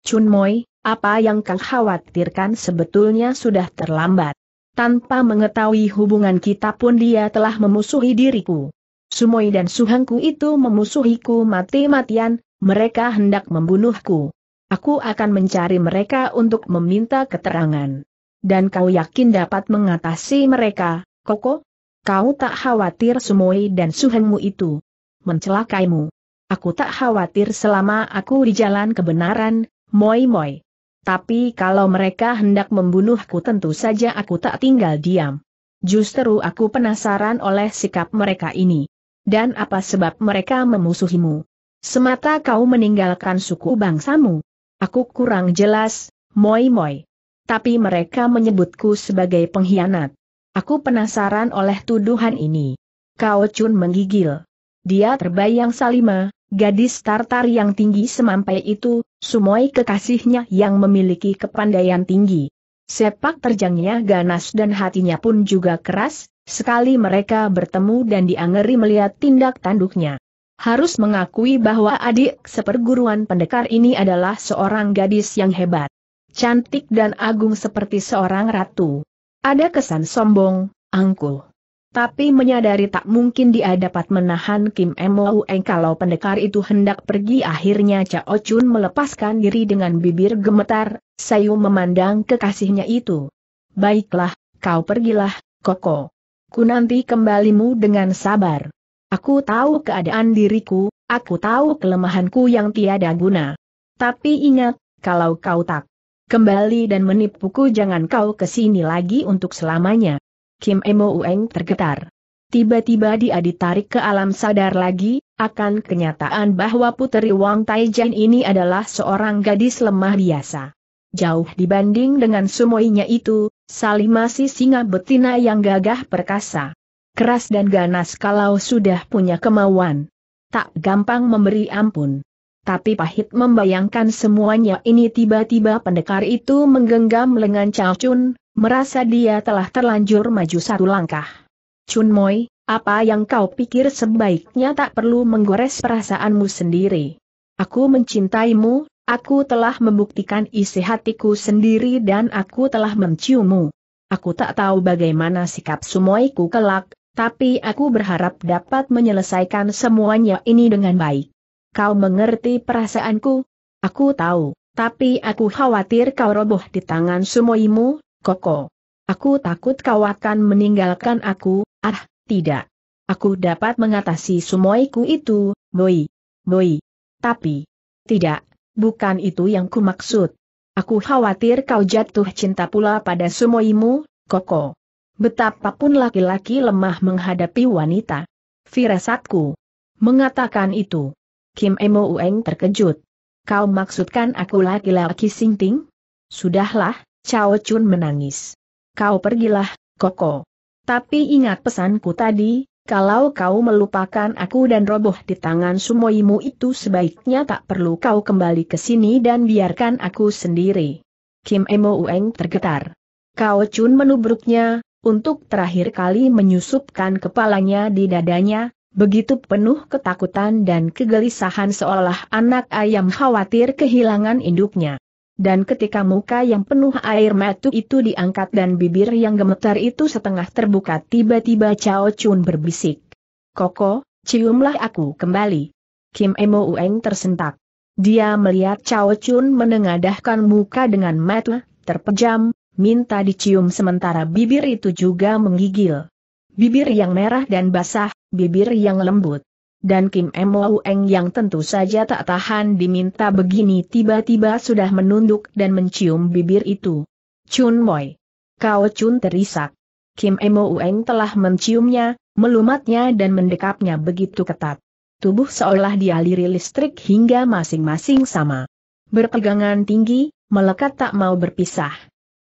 "Chun Moi, apa yang kau khawatirkan sebetulnya sudah terlambat. Tanpa mengetahui hubungan kita pun dia telah memusuhi diriku. Sumoi dan Suhangku itu memusuhiku mati-matian, mereka hendak membunuhku. Aku akan mencari mereka untuk meminta keterangan. Dan kau yakin dapat mengatasi mereka, Koko? Kau tak khawatir Sumoi dan Suhangmu itu mencelakaimu?" "Aku tak khawatir selama aku di jalan kebenaran, Moi Moi. Tapi kalau mereka hendak membunuhku tentu saja aku tak tinggal diam. Justru aku penasaran oleh sikap mereka ini. Dan apa sebab mereka memusuhimu? Semata kau meninggalkan suku bangsamu?" "Aku kurang jelas, Moi Moi. Tapi mereka menyebutku sebagai pengkhianat. Aku penasaran oleh tuduhan ini." Kao Chun menggigil. Dia terbayang Salima, gadis Tartar yang tinggi semampai itu, Sumoi kekasihnya yang memiliki kepandaian tinggi. Sepak terjangnya ganas dan hatinya pun juga keras, sekali mereka bertemu dan dia ngeri melihat tindak tanduknya. Harus mengakui bahwa adik seperguruan pendekar ini adalah seorang gadis yang hebat. Cantik dan agung seperti seorang ratu. Ada kesan sombong, angkuh. Tapi menyadari tak mungkin dia dapat menahan Kim Mo Eng kalau pendekar itu hendak pergi. Akhirnya Cao Chun melepaskan diri dengan bibir gemetar, sayu memandang kekasihnya itu. "Baiklah, kau pergilah, Koko. Ku nanti kembalimu dengan sabar. Aku tahu keadaan diriku, aku tahu kelemahanku yang tiada guna. Tapi ingat, kalau kau tak kembali dan menipuku, jangan kau kesini lagi untuk selamanya." Kim Mo Eng tergetar. Tiba-tiba dia ditarik ke alam sadar lagi, akan kenyataan bahwa Puteri Wang Taijian ini adalah seorang gadis lemah biasa. Jauh dibanding dengan Sumoinya itu, Salima si singa betina yang gagah perkasa. Keras dan ganas kalau sudah punya kemauan. Tak gampang memberi ampun. Tapi pahit membayangkan semuanya ini. Tiba-tiba pendekar itu menggenggam lengan Cao Chun, merasa dia telah terlanjur maju satu langkah. "Chun Moi, apa yang kau pikir sebaiknya tak perlu menggores perasaanmu sendiri. Aku mencintaimu, aku telah membuktikan isi hatiku sendiri dan aku telah menciummu. Aku tak tahu bagaimana sikap Sumoiku kelak, tapi aku berharap dapat menyelesaikan semuanya ini dengan baik. Kau mengerti perasaanku? Aku tahu, tapi aku khawatir kau roboh di tangan Sumoimu, Koko. Aku takut kau akan meninggalkan aku." "Ah, tidak. Aku dapat mengatasi Sumoiku itu, Moi Moi. Tapi, tidak, bukan itu yang kumaksud. Aku khawatir kau jatuh cinta pula pada Sumoimu, Koko. Betapapun laki-laki lemah menghadapi wanita. Firasatku mengatakan itu." Kim Mo Eng terkejut. "Kau maksudkan aku laki-laki sinting?" "Sudahlah," Cao Chun menangis. "Kau pergilah, Koko. Tapi ingat pesanku tadi, kalau kau melupakan aku dan roboh di tangan Sumoimu itu sebaiknya tak perlu kau kembali ke sini dan biarkan aku sendiri." Kim Mo Eng tergetar. Cao Chun menubruknya, untuk terakhir kali menyusupkan kepalanya di dadanya. Begitu penuh ketakutan dan kegelisahan seolah anak ayam khawatir kehilangan induknya. Dan ketika muka yang penuh air mata itu diangkat dan bibir yang gemetar itu setengah terbuka, tiba-tiba Cao Chun berbisik, "Koko, ciumlah aku kembali." Kim Mo Eng tersentak. Dia melihat Cao Chun menengadahkan muka dengan mata terpejam, minta dicium sementara bibir itu juga menggigil. Bibir yang merah dan basah, bibir yang lembut. Dan Kim Mo Eng yang tentu saja tak tahan diminta begini tiba-tiba sudah menunduk dan mencium bibir itu. "Chun Moi." Cao Chun terisak. Kim Mo Eng telah menciumnya, melumatnya dan mendekapnya begitu ketat. Tubuh seolah dialiri listrik hingga masing-masing sama. Berpegangan tinggi, melekat tak mau berpisah.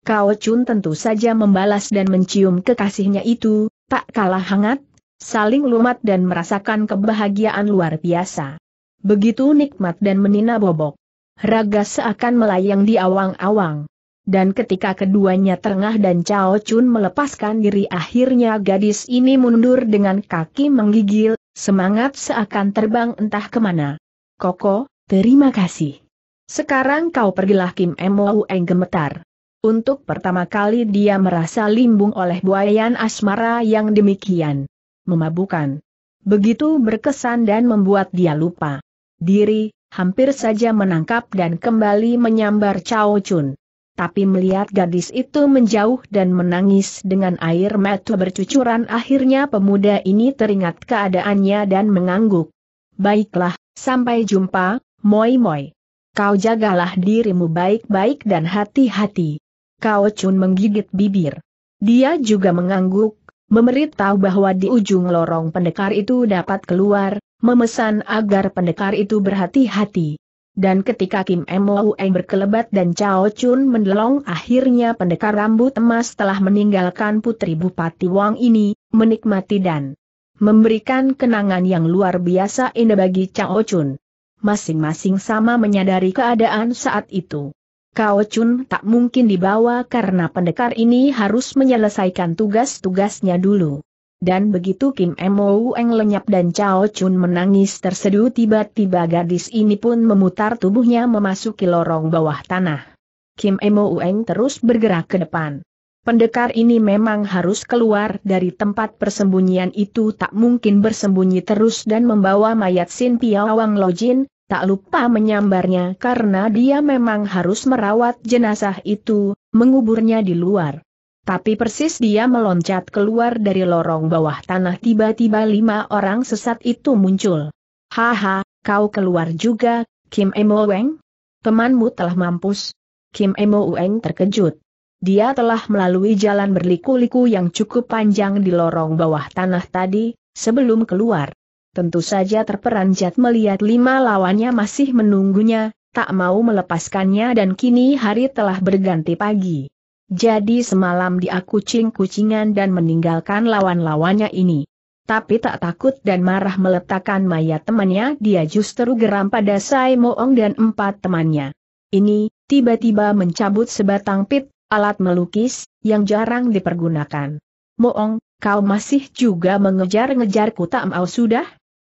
Cao Chun tentu saja membalas dan mencium kekasihnya itu. Tak kalah hangat, saling lumat dan merasakan kebahagiaan luar biasa. Begitu nikmat dan menina bobok. Raga seakan melayang di awang-awang. Dan ketika keduanya terengah dan Cao Chun melepaskan diri, akhirnya gadis ini mundur dengan kaki menggigil, semangat seakan terbang entah kemana. "Koko, terima kasih. Sekarang kau pergilah." Kim Mou Eng gemetar. Untuk pertama kali dia merasa limbung oleh buayan asmara yang demikian memabukan. Begitu berkesan dan membuat dia lupa diri, hampir saja menangkap dan kembali menyambar Cao Chun. Tapi melihat gadis itu menjauh dan menangis dengan air mata bercucuran, akhirnya pemuda ini teringat keadaannya dan mengangguk. "Baiklah, sampai jumpa, Moi Moi. Kau jagalah dirimu baik-baik dan hati-hati." Cao Chun menggigit bibir. Dia juga mengangguk, memberitahu bahwa di ujung lorong pendekar itu dapat keluar, memesan agar pendekar itu berhati-hati. Dan ketika Kim Mou Eng berkelebat dan Cao Chun mendelong, akhirnya pendekar rambut emas telah meninggalkan Putri Bupati Wang ini, menikmati dan memberikan kenangan yang luar biasa indah bagi Cao Chun. Masing-masing sama menyadari keadaan saat itu. Cao Chun tak mungkin dibawa karena pendekar ini harus menyelesaikan tugas-tugasnya dulu. Dan begitu Kim Mou Eng lenyap dan Cao Chun menangis terseduh, tiba-tiba gadis ini pun memutar tubuhnya memasuki lorong bawah tanah. Kim Mou Eng terus bergerak ke depan. Pendekar ini memang harus keluar dari tempat persembunyian itu, tak mungkin bersembunyi terus dan membawa mayat Sin Piawang Lojin, tak lupa menyambarnya karena dia memang harus merawat jenazah itu, menguburnya di luar. Tapi persis dia meloncat keluar dari lorong bawah tanah, tiba-tiba lima orang sesat itu muncul. "Haha, kau keluar juga, Kim Mou Eng? Temanmu telah mampus." Kim Mou Eng terkejut. Dia telah melalui jalan berliku-liku yang cukup panjang di lorong bawah tanah tadi, sebelum keluar. Tentu saja terperanjat melihat lima lawannya masih menunggunya, tak mau melepaskannya, dan kini hari telah berganti pagi. Jadi semalam dia kucing-kucingan dan meninggalkan lawan-lawannya ini. Tapi tak takut dan marah meletakkan mayat temannya, dia justru geram pada Sai Moong dan empat temannya. Ini, tiba-tiba mencabut sebatang pit, alat melukis, yang jarang dipergunakan. "Moong, kau masih juga mengejar-ngejarku?" "Tak mau sudah?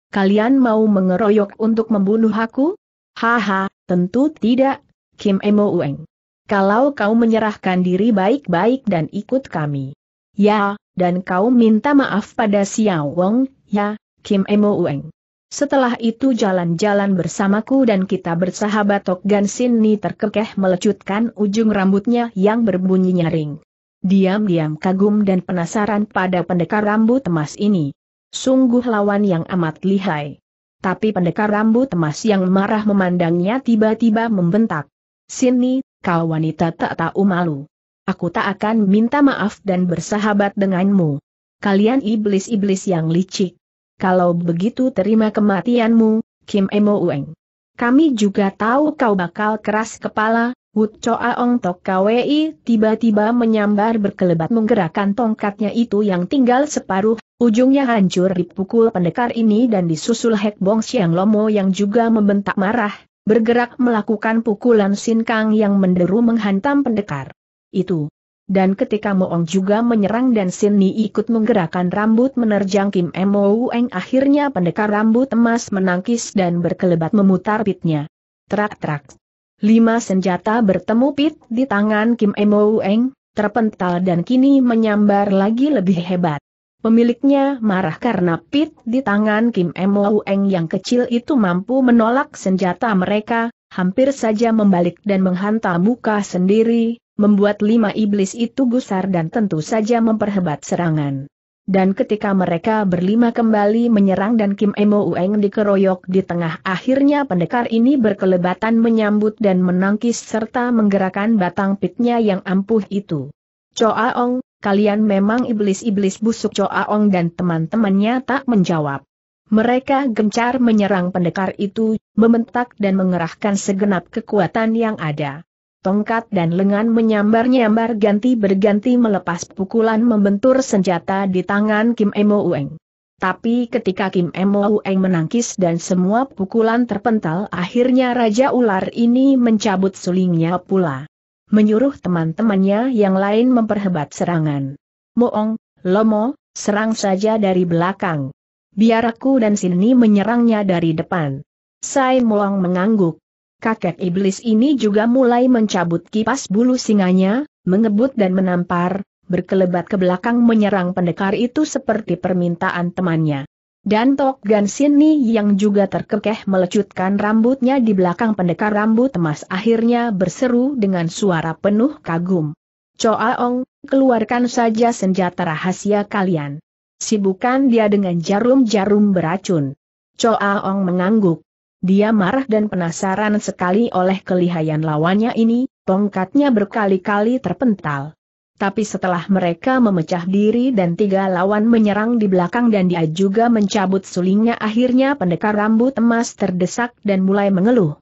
Kalian mau mengeroyok untuk membunuh aku?" "Haha, tentu tidak, Kim Mou Eng. Kalau kau menyerahkan diri baik-baik dan ikut kami. Ya, dan kau minta maaf pada Xiao Wong, ya, Kim Mou Eng. Setelah itu jalan-jalan bersamaku dan kita bersahabat." Tok Gan Sin Ni terkekeh melecutkan ujung rambutnya yang berbunyi nyaring. Diam-diam kagum dan penasaran pada pendekar rambut emas ini. Sungguh lawan yang amat lihai. Tapi pendekar rambut emas yang marah memandangnya tiba-tiba membentak. "Sini, kau wanita tak tahu malu. Aku tak akan minta maaf dan bersahabat denganmu. Kalian iblis-iblis yang licik. Kalau begitu terima kematianmu, Kim Mou Eng. Kami juga tahu kau bakal keras kepala." Wut Choaong Tok Kwi tiba-tiba menyambar berkelebat menggerakkan tongkatnya itu yang tinggal separuh, ujungnya hancur dipukul pendekar ini dan disusul Hek Bong Siang Lomo yang juga membentak marah, bergerak melakukan pukulan sinkang yang menderu menghantam pendekar itu. Dan ketika Moong juga menyerang dan Sin Ni ikut menggerakkan rambut menerjang Kim Mou Eng, akhirnya pendekar rambut emas menangkis dan berkelebat memutar pitnya. Trak-trak. Lima senjata bertemu pit di tangan Kim Mou Eng, terpental dan kini menyambar lagi lebih hebat. Pemiliknya marah karena pit di tangan Kim Mou Eng yang kecil itu mampu menolak senjata mereka, hampir saja membalik dan menghantam muka sendiri, membuat lima iblis itu gusar dan tentu saja memperhebat serangan. Dan ketika mereka berlima kembali menyerang dan Kim Mou Eng dikeroyok di tengah, akhirnya pendekar ini berkelebatan menyambut dan menangkis serta menggerakkan batang pitnya yang ampuh itu. "Choaong, kalian memang iblis-iblis busuk." Choaong dan teman-temannya tak menjawab. Mereka gencar menyerang pendekar itu, membentak dan mengerahkan segenap kekuatan yang ada. Tongkat dan lengan menyambar-nyambar ganti-berganti melepas pukulan membentur senjata di tangan Kim Mou Eng. Tapi ketika Kim Mou Eng menangkis dan semua pukulan terpental, akhirnya Raja Ular ini mencabut sulingnya pula. menyuruh teman-temannya yang lain memperhebat serangan. Moong, Lomo, serang saja dari belakang. Biar aku dan Sini menyerangnya dari depan. Sai Moong mengangguk. Kakek iblis ini juga mulai mencabut kipas bulu singanya, mengebut dan menampar, berkelebat ke belakang menyerang pendekar itu seperti permintaan temannya. Dan Tok Gan Sini yang juga terkekeh melecutkan rambutnya di belakang pendekar rambut emas akhirnya berseru dengan suara penuh kagum. Coaong, keluarkan saja senjata rahasia kalian. Sibukkan dia dengan jarum-jarum beracun. Coaong mengangguk. Dia marah dan penasaran sekali oleh kelihayan lawannya ini, tongkatnya berkali-kali terpental. Tapi setelah mereka memecah diri dan tiga lawan menyerang di belakang dan dia juga mencabut sulingnya, akhirnya pendekar rambut emas terdesak dan mulai mengeluh.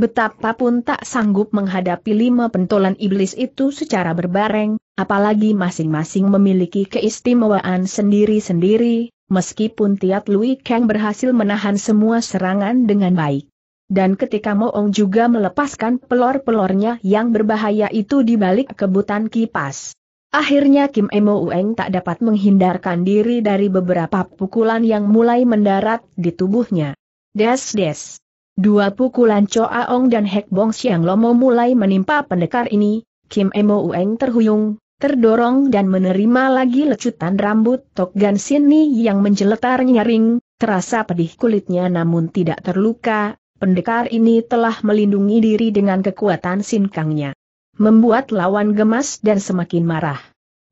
Betapapun tak sanggup menghadapi lima pentolan iblis itu secara berbareng, apalagi masing-masing memiliki keistimewaan sendiri-sendiri, meskipun Tiat Lui Kang berhasil menahan semua serangan dengan baik. Dan ketika Moong juga melepaskan pelor-pelornya yang berbahaya itu di balik kebutan kipas. Akhirnya Kim Emo Ueng tak dapat menghindarkan diri dari beberapa pukulan yang mulai mendarat di tubuhnya. Des-des. Dua pukulan Choa Ong dan Hek Bong Siang Lomo mulai menimpa pendekar ini, Kim Emo Ueng terhuyung, terdorong dan menerima lagi lecutan rambut Tok Gan Sini yang menjeletar nyaring, terasa pedih kulitnya namun tidak terluka. Pendekar ini telah melindungi diri dengan kekuatan sinkangnya, membuat lawan gemas dan semakin marah.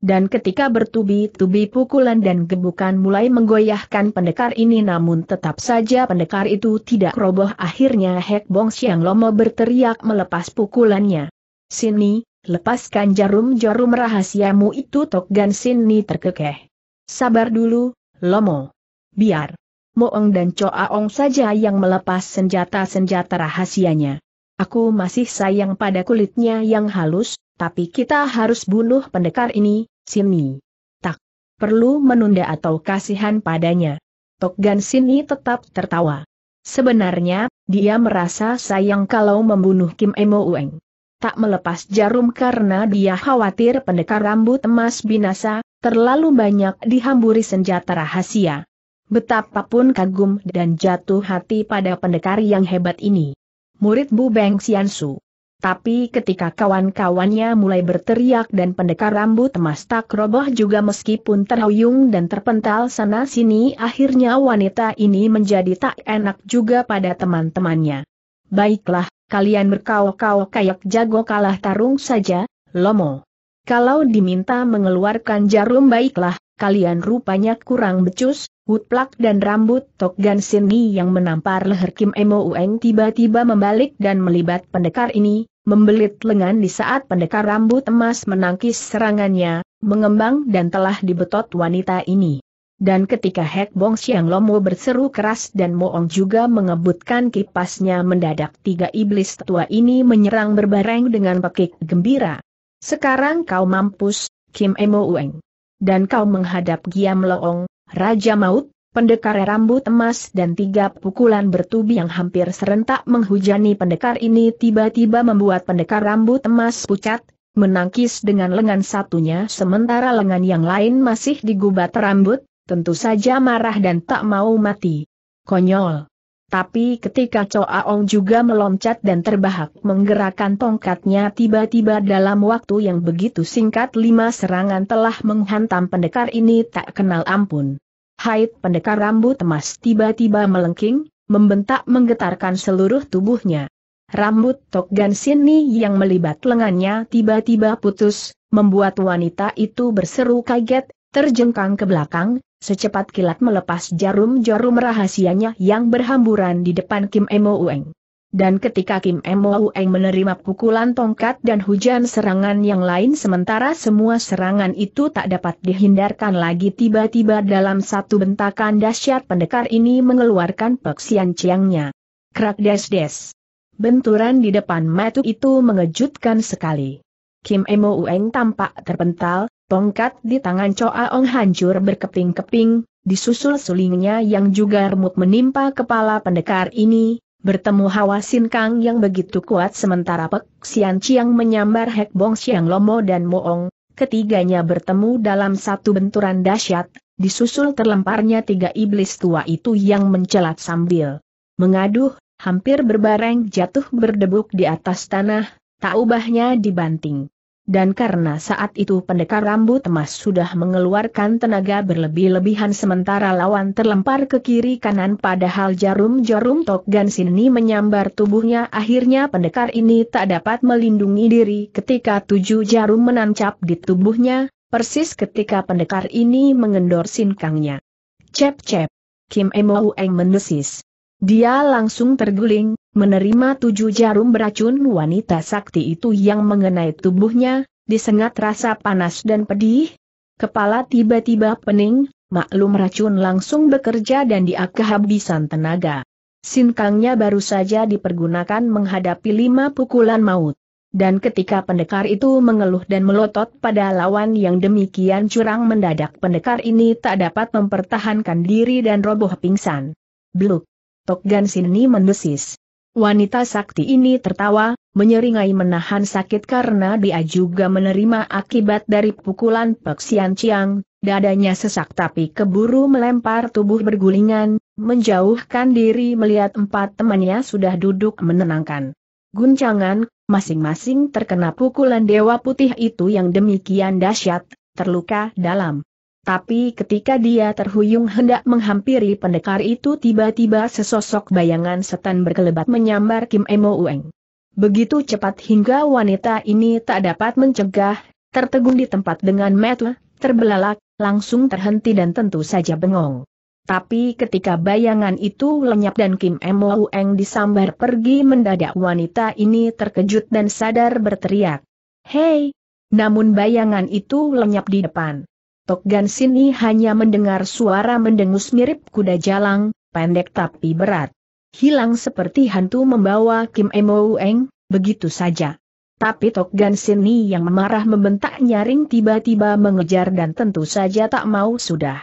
Dan ketika bertubi-tubi pukulan dan gebukan mulai menggoyahkan pendekar ini namun tetap saja pendekar itu tidak roboh, akhirnya Hek Bong Siang Lomo berteriak melepas pukulannya. Sini, lepaskan jarum-jarum rahasiamu itu. Tok Gan Sini terkekeh. Sabar dulu, Lomo. Biar Moong dan Coaong saja yang melepas senjata-senjata rahasianya. Aku masih sayang pada kulitnya yang halus, tapi kita harus bunuh pendekar ini, Sini. Tak perlu menunda atau kasihan padanya. Tok Gan Sini tetap tertawa. Sebenarnya, dia merasa sayang kalau membunuh Kim Emo Ueng. Tak melepas jarum karena dia khawatir pendekar rambut emas binasa, terlalu banyak dihamburi senjata rahasia. Betapapun kagum dan jatuh hati pada pendekar yang hebat ini, murid Bu Beng Siansu. Tapi ketika kawan-kawannya mulai berteriak dan pendekar rambut emas tak roboh juga meskipun terhuyung dan terpental sana-sini, akhirnya wanita ini menjadi tak enak juga pada teman-temannya. Baiklah, kalian berkau-kau kayak jago kalah tarung saja, Lomo. Kalau diminta mengeluarkan jarum baiklah, kalian rupanya kurang becus. Hutplak dan rambut Tok Gan Sini yang menampar leher Kim Emo Ueng tiba-tiba membalik dan melibat pendekar ini, membelit lengan di saat pendekar rambut emas menangkis serangannya, mengembang dan telah dibetot wanita ini. Dan ketika Hek Bong Siang Lomo berseru keras dan Moong juga mengebutkan kipasnya, mendadak tiga iblis tua ini menyerang berbareng dengan pekik gembira. Sekarang kau mampus, Kim Emo Ueng. Dan kau menghadap Giam Loong, Raja Maut, pendekar rambut emas, dan tiga pukulan bertubi yang hampir serentak menghujani pendekar ini tiba-tiba membuat pendekar rambut emas pucat, menangkis dengan lengan satunya sementara lengan yang lain masih digubat rambut, tentu saja marah dan tak mau mati. Konyol. Tapi ketika Coaong juga meloncat dan terbahak menggerakkan tongkatnya tiba-tiba dalam waktu yang begitu singkat lima serangan telah menghantam pendekar ini tak kenal ampun. Haid pendekar rambut emas tiba-tiba melengking, membentak menggetarkan seluruh tubuhnya. Rambut Tok Gan Sini yang melibat lengannya tiba-tiba putus, membuat wanita itu berseru kaget, terjengkang ke belakang. Secepat kilat melepas jarum-jarum rahasianya yang berhamburan di depan Kim Emo Ueng. Dan ketika Kim Emo Ueng menerima pukulan tongkat dan hujan serangan yang lain sementara semua serangan itu tak dapat dihindarkan lagi, tiba-tiba dalam satu bentakan dahsyat pendekar ini mengeluarkan peksian ciangnya. Krak des-des. Benturan di depan mata itu mengejutkan sekali. Kim Emo Ueng tampak terpental, tongkat di tangan Coaong hancur berkeping-keping, disusul sulingnya yang juga remuk menimpa kepala pendekar ini, Bertemu hawa sinkang yang begitu kuat sementara Pek Sian Chiang menyambar Hek Bong Siang Lomo dan Moong, ketiganya bertemu dalam satu benturan dahsyat, disusul terlemparnya tiga iblis tua itu yang mencelat sambil mengaduh, hampir berbareng jatuh berdebuk di atas tanah, tak ubahnya dibanting. Dan karena saat itu pendekar rambut emas sudah mengeluarkan tenaga berlebih-lebihan sementara lawan terlempar ke kiri kanan padahal jarum-jarum Tok Gan Sin ini menyambar tubuhnya, akhirnya pendekar ini tak dapat melindungi diri ketika tujuh jarum menancap di tubuhnya, persis ketika pendekar ini mengendor sinkangnya. Cep-cep. Kim Emo Eng mendesis. Dia langsung terguling, menerima tujuh jarum beracun wanita sakti itu yang mengenai tubuhnya, disengat rasa panas dan pedih. Kepala tiba-tiba pening, maklum racun langsung bekerja dan dia kehabisan tenaga. Sinkangnya baru saja dipergunakan menghadapi lima pukulan maut. Dan ketika pendekar itu mengeluh dan melotot pada lawan yang demikian curang, mendadak pendekar ini tak dapat mempertahankan diri dan roboh pingsan. Bluk. Tok Gan Sin ini mendesis. Wanita sakti ini tertawa, menyeringai menahan sakit karena dia juga menerima akibat dari pukulan Pek Sian Chiang. Dadanya sesak tapi keburu melempar tubuh bergulingan, menjauhkan diri melihat empat temannya sudah duduk menenangkan. Guncangan, masing-masing terkena pukulan dewa putih itu yang demikian dahsyat, terluka dalam. Tapi ketika dia terhuyung hendak menghampiri pendekar itu, tiba-tiba sesosok bayangan setan berkelebat menyambar Kim Emo Ueng. Begitu cepat hingga wanita ini tak dapat mencegah, tertegun di tempat dengan mata terbelalak, langsung terhenti dan tentu saja bengong. Tapi ketika bayangan itu lenyap dan Kim Emo Ueng disambar pergi, mendadak wanita ini terkejut dan sadar berteriak, "Hei!" Namun bayangan itu lenyap di depan. Tok Gan Sin ini hanya mendengar suara mendengus mirip kuda jalang, pendek tapi berat. Hilang seperti hantu membawa Kim Emo Ueng, begitu saja. Tapi Tok Gan Sin ini yang memarah membentak nyaring tiba-tiba mengejar dan tentu saja tak mau sudah.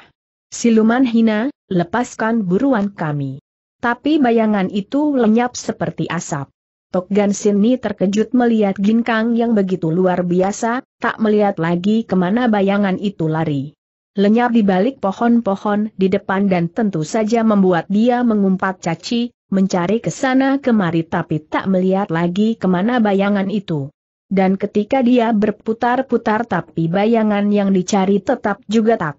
"Siluman hina, lepaskan buruan kami." Tapi bayangan itu lenyap seperti asap. Tok Gan Sin ini terkejut melihat ginkang yang begitu luar biasa, tak melihat lagi kemana bayangan itu lari. Lenyap di balik pohon-pohon di depan dan tentu saja membuat dia mengumpat caci, mencari ke sana kemari tapi tak melihat lagi kemana bayangan itu. Dan ketika dia berputar-putar tapi bayangan yang dicari tetap juga tak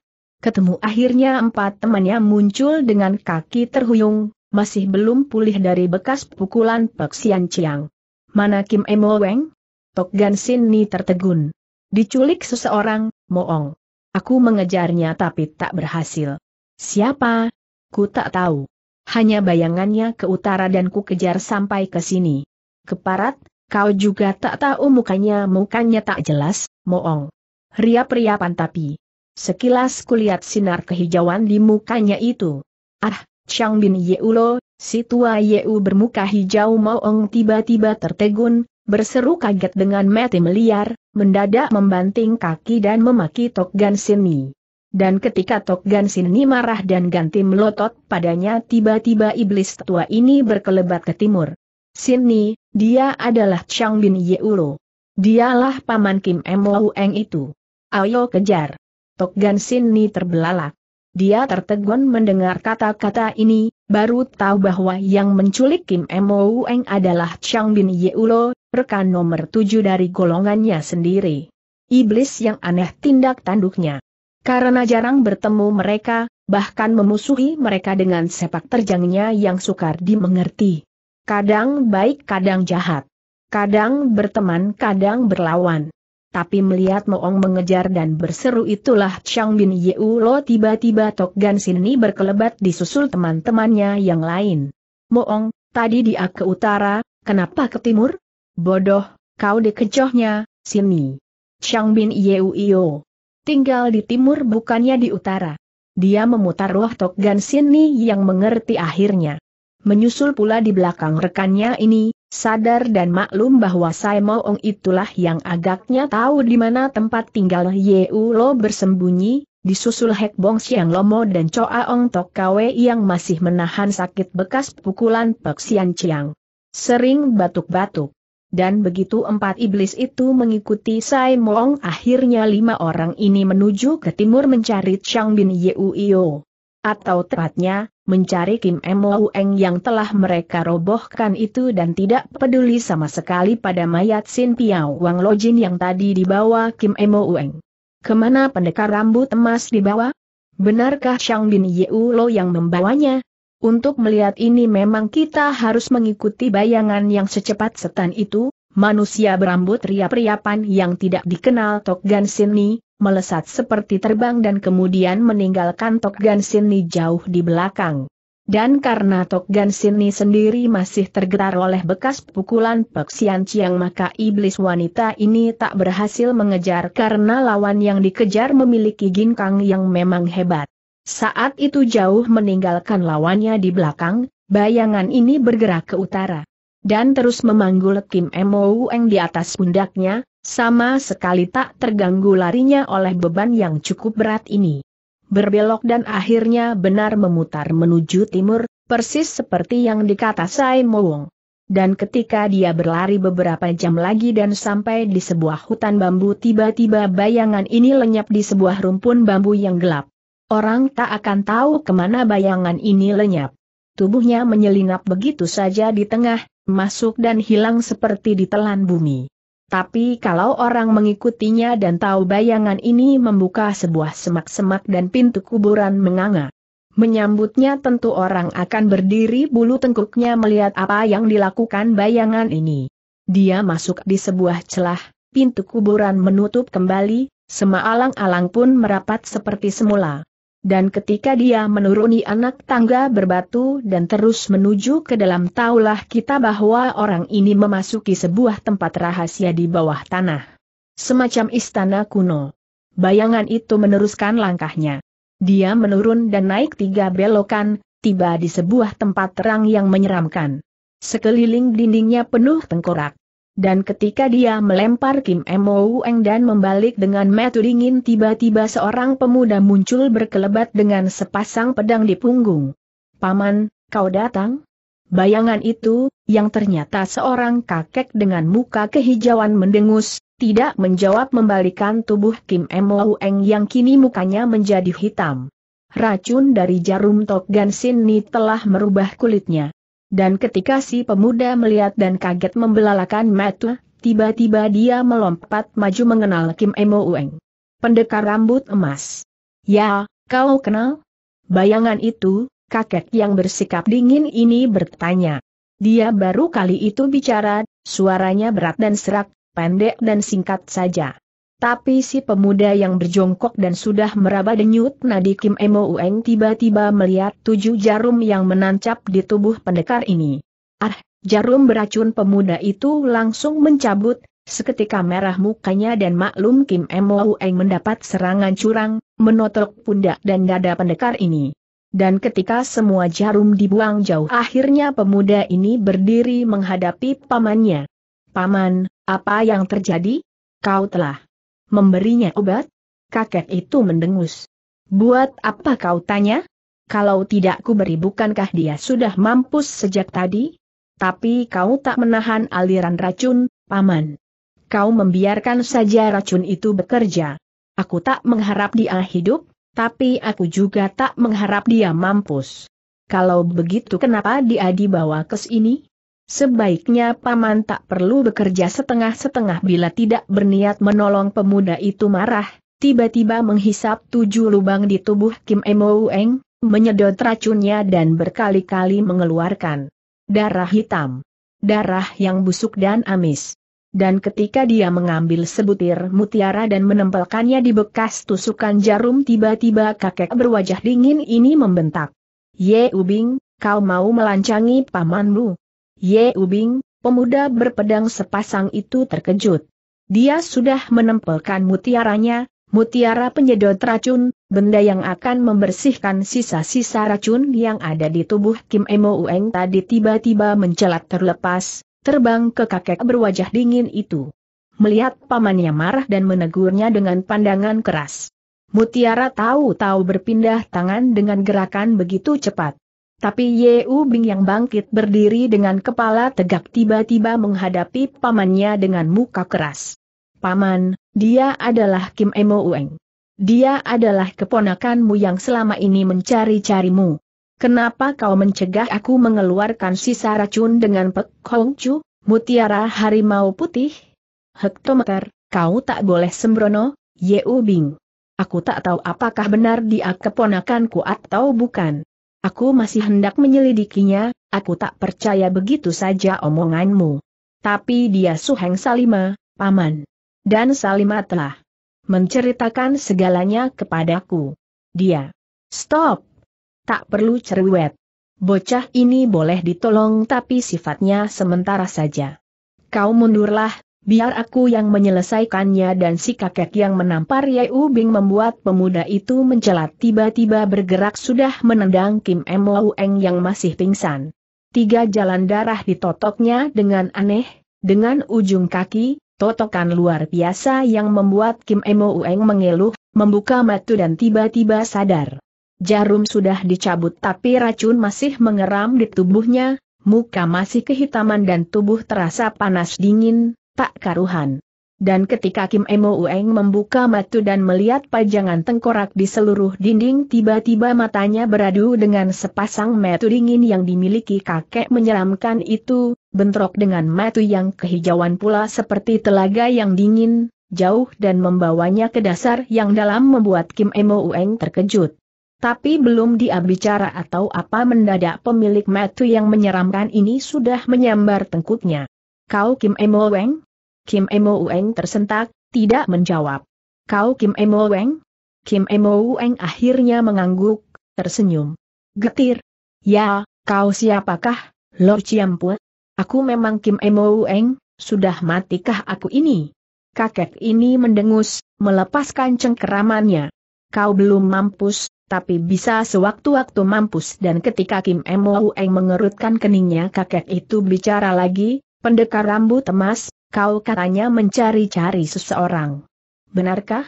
ketemu, akhirnya empat temannya muncul dengan kaki terhuyung, masih belum pulih dari bekas pukulan Pek Sian Chiang. "Mana Kim Emo Ueng?" Tok Gan Sin ini tertegun. "Diculik seseorang, Moong. Aku mengejarnya tapi tak berhasil." "Siapa? Ku tak tahu. Hanya bayangannya ke utara dan ku kejar sampai ke sini." "Keparat, kau juga tak tahu mukanya?" "Mukanya tak jelas, Moong. Riap-riapan tapi. Sekilas kulihat sinar kehijauan di mukanya itu." "Ah, Chang Bin Yeulo, si tua Yeu bermuka hijau." Moong tiba-tiba tertegun, berseru kaget dengan mata meliar, mendadak membanting kaki dan memaki Tok Gan Sin ini. Dan ketika Tok Gan Sin ini marah dan ganti melotot padanya, tiba-tiba iblis tua ini berkelebat ke timur. "Sini, dia adalah Chang Bin Yeulo. Dialah paman Kim Emo Ueng itu. Ayo kejar." Tok Gan Sin ini terbelalak. Dia tertegun mendengar kata-kata ini, baru tahu bahwa yang menculik Kim Emo Ueng adalah Chang Bin Yeulo, rekan nomor tujuh dari golongannya sendiri. Iblis yang aneh tindak tanduknya. Karena jarang bertemu mereka, bahkan memusuhi mereka dengan sepak terjangnya yang sukar dimengerti. Kadang baik kadang jahat. Kadang berteman kadang berlawan. Tapi melihat Moong mengejar dan berseru itulah Chang Bin Yeulo, tiba-tiba Tok Gan Sin ini berkelebat disusul teman-temannya yang lain. "Moong, tadi dia ke utara, kenapa ke timur?" "Bodoh, kau dikecohnya, sini. Chang Bin Yeulo tinggal di timur bukannya di utara." Dia memutar roh Tok Gan Sin ini yang mengerti akhirnya. Menyusul pula di belakang rekannya ini. Sadar dan maklum bahwa Sai Moong itulah yang agaknya tahu di mana tempat tinggal Yeulo bersembunyi, disusul Hek Bong Siang Lomo dan Choa Ong Tok Kwe yang masih menahan sakit bekas pukulan Pek Sian Chiang. Sering batuk-batuk. Dan begitu empat iblis itu mengikuti Sai Moong, akhirnya lima orang ini menuju ke timur mencari Chang Bin Yuio. Atau tepatnya, mencari Kim Moeng yang telah mereka robohkan itu dan tidak peduli sama sekali pada mayat Sin Piao Wang Lojin yang tadi dibawa Kim Moeng. Kemana pendekar rambut emas dibawa? Benarkah Chang Bin Yuio yang membawanya? Untuk melihat ini memang kita harus mengikuti bayangan yang secepat setan itu, manusia berambut riap-riapan yang tidak dikenal Tok Gan Sin Ni, melesat seperti terbang dan kemudian meninggalkan Tok Gan Sin Ni jauh di belakang. Dan karena Tok Gan Sin Ni sendiri masih tergetar oleh bekas pukulan Pek Sian Chiang, maka iblis wanita ini tak berhasil mengejar karena lawan yang dikejar memiliki ginkang yang memang hebat. Saat itu jauh meninggalkan lawannya di belakang, bayangan ini bergerak ke utara. Dan terus memanggul Kim Moeng di atas pundaknya, sama sekali tak terganggu larinya oleh beban yang cukup berat ini. Berbelok dan akhirnya benar memutar menuju timur, persis seperti yang dikata Sai Moong. Dan ketika dia berlari beberapa jam lagi dan sampai di sebuah hutan bambu, tiba-tiba bayangan ini lenyap di sebuah rumpun bambu yang gelap. Orang tak akan tahu kemana bayangan ini lenyap. Tubuhnya menyelinap begitu saja di tengah, masuk dan hilang seperti ditelan bumi. Tapi kalau orang mengikutinya dan tahu bayangan ini membuka sebuah semak-semak dan pintu kuburan menganga. Menyambutnya tentu orang akan berdiri bulu tengkuknya melihat apa yang dilakukan bayangan ini. Dia masuk di sebuah celah, pintu kuburan menutup kembali, semaalang-alang pun merapat seperti semula. Dan ketika dia menuruni anak tangga berbatu dan terus menuju ke dalam, taulah kita bahwa orang ini memasuki sebuah tempat rahasia di bawah tanah. Semacam istana kuno. Bayangan itu meneruskan langkahnya. Dia menurun dan naik tiga belokan, tiba di sebuah tempat terang yang menyeramkan. Sekeliling dindingnya penuh tengkorak. Dan ketika dia melempar Kim Moeng dan membalik dengan mata dingin, tiba-tiba seorang pemuda muncul berkelebat dengan sepasang pedang di punggung. "Paman, kau datang?" Bayangan itu, yang ternyata seorang kakek dengan muka kehijauan mendengus, tidak menjawab, membalikan tubuh Kim Moeng yang kini mukanya menjadi hitam. Racun dari jarum Tok Gan Sin Ni telah merubah kulitnya. Dan ketika si pemuda melihat dan kaget membelalakan mata, tiba-tiba dia melompat maju mengenal Kim Moeng. "Pendekar rambut emas. Ya, kau kenal?" Bayangan itu, kakek yang bersikap dingin ini bertanya. Dia baru kali itu bicara, suaranya berat dan serak, pendek dan singkat saja. Tapi si pemuda yang berjongkok dan sudah meraba denyut nadi Kim Moeng tiba-tiba melihat tujuh jarum yang menancap di tubuh pendekar ini. Ah, jarum beracun! Pemuda itu langsung mencabut, seketika merah mukanya dan maklum Kim Moeng mendapat serangan curang, menotok pundak dan dada pendekar ini. Dan ketika semua jarum dibuang jauh, akhirnya pemuda ini berdiri menghadapi pamannya. "Paman, apa yang terjadi? Kau telah memberinya obat?" Kakek itu mendengus. "Buat apa kau tanya? Kalau tidak kuberi, bukankah dia sudah mampus sejak tadi? Tapi kau tak menahan aliran racun, paman. Kau membiarkan saja racun itu bekerja. Aku tak mengharap dia hidup, tapi aku juga tak mengharap dia mampus. Kalau begitu kenapa dia dibawa ke sini? Sebaiknya paman tak perlu bekerja setengah-setengah." Bila tidak berniat menolong, pemuda itu marah, tiba-tiba menghisap tujuh lubang di tubuh Kim Moeng, menyedot racunnya dan berkali-kali mengeluarkan darah hitam. Darah yang busuk dan amis. Dan ketika dia mengambil sebutir mutiara dan menempelkannya di bekas tusukan jarum, tiba-tiba kakek berwajah dingin ini membentak. "Ye Ubing, kau mau melancangi pamanmu?" "Ye Ubing!" Pemuda berpedang sepasang itu terkejut. Dia sudah menempelkan mutiaranya, mutiara penyedot racun, benda yang akan membersihkan sisa-sisa racun yang ada di tubuh Kim Moeng tadi tiba-tiba mencelat terlepas, terbang ke kakek berwajah dingin itu. Melihat pamannya marah dan menegurnya dengan pandangan keras, Mutiara tahu-tahu berpindah tangan dengan gerakan begitu cepat. Tapi Yeu Bing yang bangkit berdiri dengan kepala tegak tiba-tiba menghadapi pamannya dengan muka keras. Paman, dia adalah Kim Emo Ueng. Dia adalah keponakanmu yang selama ini mencari-carimu. Kenapa kau mencegah aku mengeluarkan sisa racun dengan Pek Hong Chu, mutiara harimau putih? Hektometer, kau tak boleh sembrono, Yeu Bing. Aku tak tahu apakah benar dia keponakanku atau bukan. Aku masih hendak menyelidikinya, aku tak percaya begitu saja omonganmu. Tapi dia Suheng Salima, paman. Dan Salima telah menceritakan segalanya kepadaku. Dia. Stop. Tak perlu cerewet. Bocah ini boleh ditolong tapi sifatnya sementara saja. Kau mundurlah. Biar aku yang menyelesaikannya. Dan si kakek yang menampar Yeu Bing membuat pemuda itu mencelat tiba-tiba bergerak sudah menendang Kim Emo Ueng yang masih pingsan. Tiga jalan darah ditotoknya dengan aneh, dengan ujung kaki, totokan luar biasa yang membuat Kim Emo Ueng mengeluh, membuka mata dan tiba-tiba sadar. Jarum sudah dicabut tapi racun masih mengeram di tubuhnya, muka masih kehitaman dan tubuh terasa panas dingin. Tak karuhan. Dan ketika Kim Emo Ueng membuka mata dan melihat pajangan tengkorak di seluruh dinding, tiba-tiba matanya beradu dengan sepasang mata dingin yang dimiliki kakek menyeramkan itu, bentrok dengan mata yang kehijauan pula seperti telaga yang dingin, jauh dan membawanya ke dasar yang dalam membuat Kim Emo Ueng terkejut. Tapi belum dia bicara atau apa mendadak pemilik mata yang menyeramkan ini sudah menyambar tengkuknya. Kau Kim Emo Ueng? Kim Emo Ueng tersentak, tidak menjawab. Kau Kim Emo Ueng? Kim Emo Ueng akhirnya mengangguk, tersenyum. Getir. Ya, kau siapakah, Lord Ciampu? Aku memang Kim Emo Ueng, sudah matikah aku ini? Kakek ini mendengus, melepaskan cengkeramannya. Kau belum mampus, tapi bisa sewaktu-waktu mampus. Dan ketika Kim Emo Ueng mengerutkan keningnya, kakek itu bicara lagi. Pendekar rambut emas, kau katanya mencari-cari seseorang. Benarkah?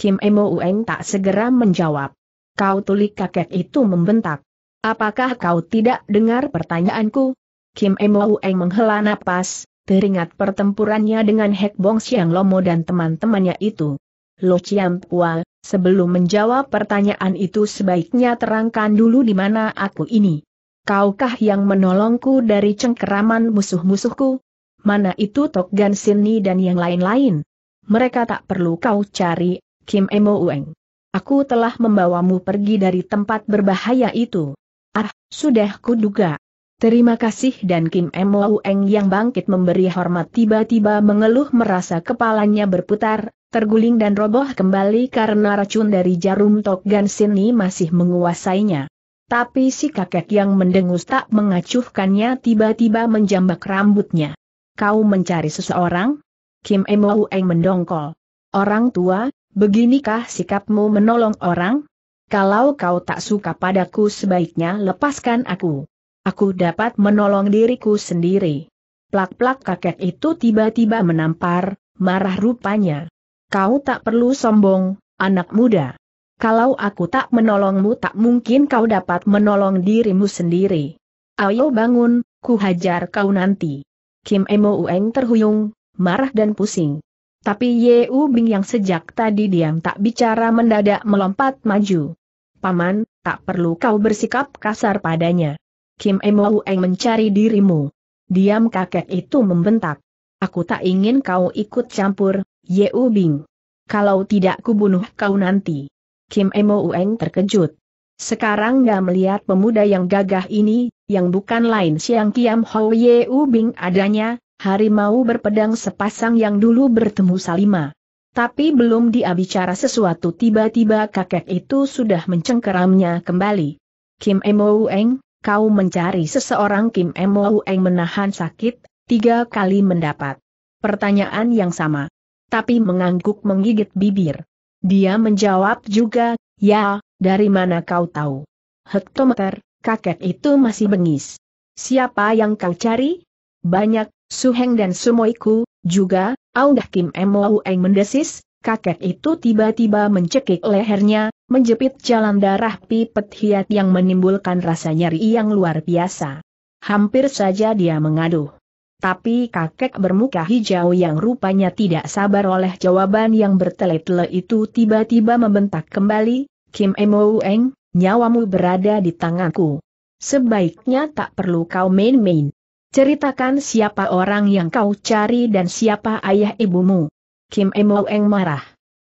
Kim Emo Ueng tak segera menjawab. Kau tulik, kakek itu membentak. Apakah kau tidak dengar pertanyaanku? Kim Emo Ueng menghela napas, teringat pertempurannya dengan Hek Bong Siang Lomo dan teman-temannya itu. Lo Ciam Pua, sebelum menjawab pertanyaan itu sebaiknya terangkan dulu di mana aku ini. Kaukah yang menolongku dari cengkeraman musuh-musuhku? Mana itu Tok Gan Sini dan yang lain-lain? Mereka tak perlu kau cari, Kim Emo Ueng. Aku telah membawamu pergi dari tempat berbahaya itu. Ah, sudah kuduga. Terima kasih. Dan Kim Emo Ueng yang bangkit memberi hormat tiba-tiba mengeluh merasa kepalanya berputar, terguling dan roboh kembali karena racun dari jarum Tok Gan Sini masih menguasainya. Tapi si kakek yang mendengus tak mengacuhkannya, tiba-tiba menjambak rambutnya. Kau mencari seseorang? Kim Emo Ueng mendongkol. Orang tua, beginikah sikapmu menolong orang? Kalau kau tak suka padaku sebaiknya lepaskan aku. Aku dapat menolong diriku sendiri. Plak-plak, kakek itu tiba-tiba menampar, marah rupanya. Kau tak perlu sombong, anak muda. Kalau aku tak menolongmu tak mungkin kau dapat menolong dirimu sendiri. Ayo bangun, ku hajar kau nanti. Kim Emo Ueng terhuyung, marah dan pusing. Tapi Yeu Bing yang sejak tadi diam tak bicara mendadak melompat maju. Paman, tak perlu kau bersikap kasar padanya. Kim Emo Ueng mencari dirimu. Diam, kakek itu membentak. Aku tak ingin kau ikut campur, Yeu Bing. Kalau tidak kubunuh kau nanti. Kim Emo Ueng terkejut. Sekarang dia melihat pemuda yang gagah ini, yang bukan lain Siang Kiam Ho Yeu Bing adanya, harimau berpedang sepasang yang dulu bertemu Salima. Tapi belum dia bicara sesuatu tiba-tiba kakek itu sudah mencengkeramnya kembali. Kim Emo Ueng, kau mencari seseorang? Kim Emo Ueng menahan sakit, tiga kali mendapat pertanyaan yang sama. Tapi mengangguk menggigit bibir. Dia menjawab juga, ya, dari mana kau tahu? Hektometer, kakek itu masih bengis. Siapa yang kau cari? Banyak, Suheng dan Sumoiku, juga, aunggah Kim Emo Ueng mendesis, kakek itu tiba-tiba mencekik lehernya, menjepit jalan darah pipet hiat yang menimbulkan rasa nyeri yang luar biasa. Hampir saja dia mengaduh. Tapi kakek bermuka hijau yang rupanya tidak sabar oleh jawaban yang bertele-tele itu tiba-tiba membentak kembali, "Kim Emo Eng, nyawamu berada di tanganku. Sebaiknya tak perlu kau main-main. Ceritakan siapa orang yang kau cari dan siapa ayah ibumu." Kim Emo Eng marah.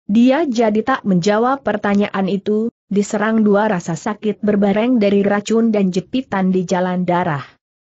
Dia jadi tak menjawab pertanyaan itu, diserang dua rasa sakit berbareng dari racun dan jepitan di jalan darah.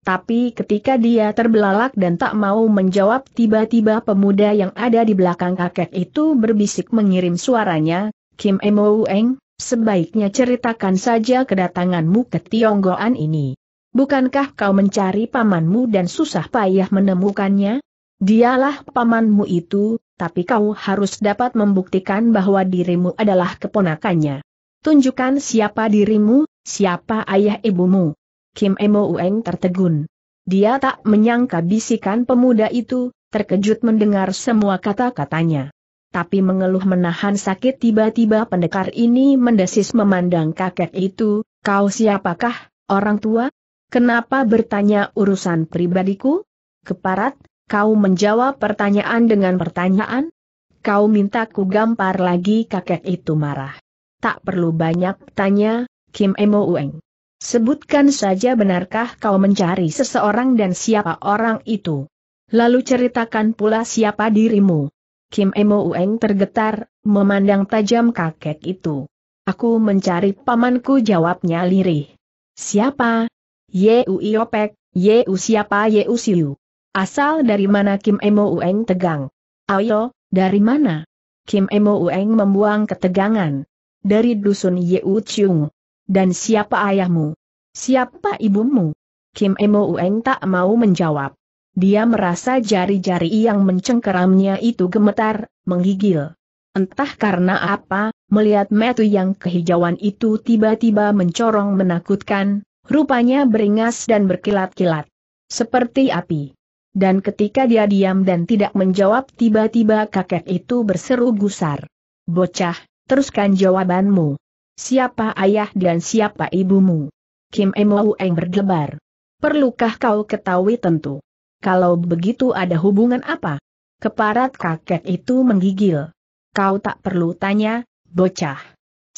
Tapi ketika dia terbelalak dan tak mau menjawab, tiba-tiba pemuda yang ada di belakang kakek itu berbisik mengirim suaranya, "Kim Emo Eng, sebaiknya ceritakan saja kedatanganmu ke Tionggoan ini. Bukankah kau mencari pamanmu dan susah payah menemukannya? Dialah pamanmu itu, tapi kau harus dapat membuktikan bahwa dirimu adalah keponakannya. Tunjukkan siapa dirimu, siapa ayah ibumu." Kim Emo Eng tertegun. Dia tak menyangka bisikan pemuda itu, terkejut mendengar semua kata-katanya. Tapi mengeluh menahan sakit. Tiba-tiba pendekar ini mendesis memandang kakek itu, "Kau siapakah, orang tua? Kenapa bertanya urusan pribadiku? Keparat, kau menjawab pertanyaan dengan pertanyaan? Kau minta ku gampar lagi?" Kakek itu marah. "Tak perlu banyak tanya, Kim Emo Eng. Sebutkan saja, benarkah kau mencari seseorang dan siapa orang itu? Lalu ceritakan pula siapa dirimu." Kim Emo Eng tergetar, memandang tajam kakek itu. "Aku mencari pamanku," jawabnya lirih. "Siapa?" "Yeu Iopek, Yeu siapa Yeu Siu." "Asal dari mana?" Kim Emo Eng tegang. "Ayo, dari mana?" Kim Emo Eng membuang ketegangan. "Dari dusun Yeu Ciung." "Dan siapa ayahmu? Siapa ibumu?" Kim Emo Eng tak mau menjawab. Dia merasa jari-jari yang mencengkeramnya itu gemetar, menggigil. Entah karena apa, melihat metu yang kehijauan itu tiba-tiba mencorong menakutkan, rupanya beringas dan berkilat-kilat seperti api. Dan ketika dia diam dan tidak menjawab, tiba-tiba kakek itu berseru gusar, "Bocah, teruskan jawabanmu. Siapa ayah dan siapa ibumu?" Kim Emo Eng berdebar, "Perlukah kau ketahui tentu? Kalau begitu ada hubungan apa?" "Keparat," kakek itu menggigil. "Kau tak perlu tanya, bocah.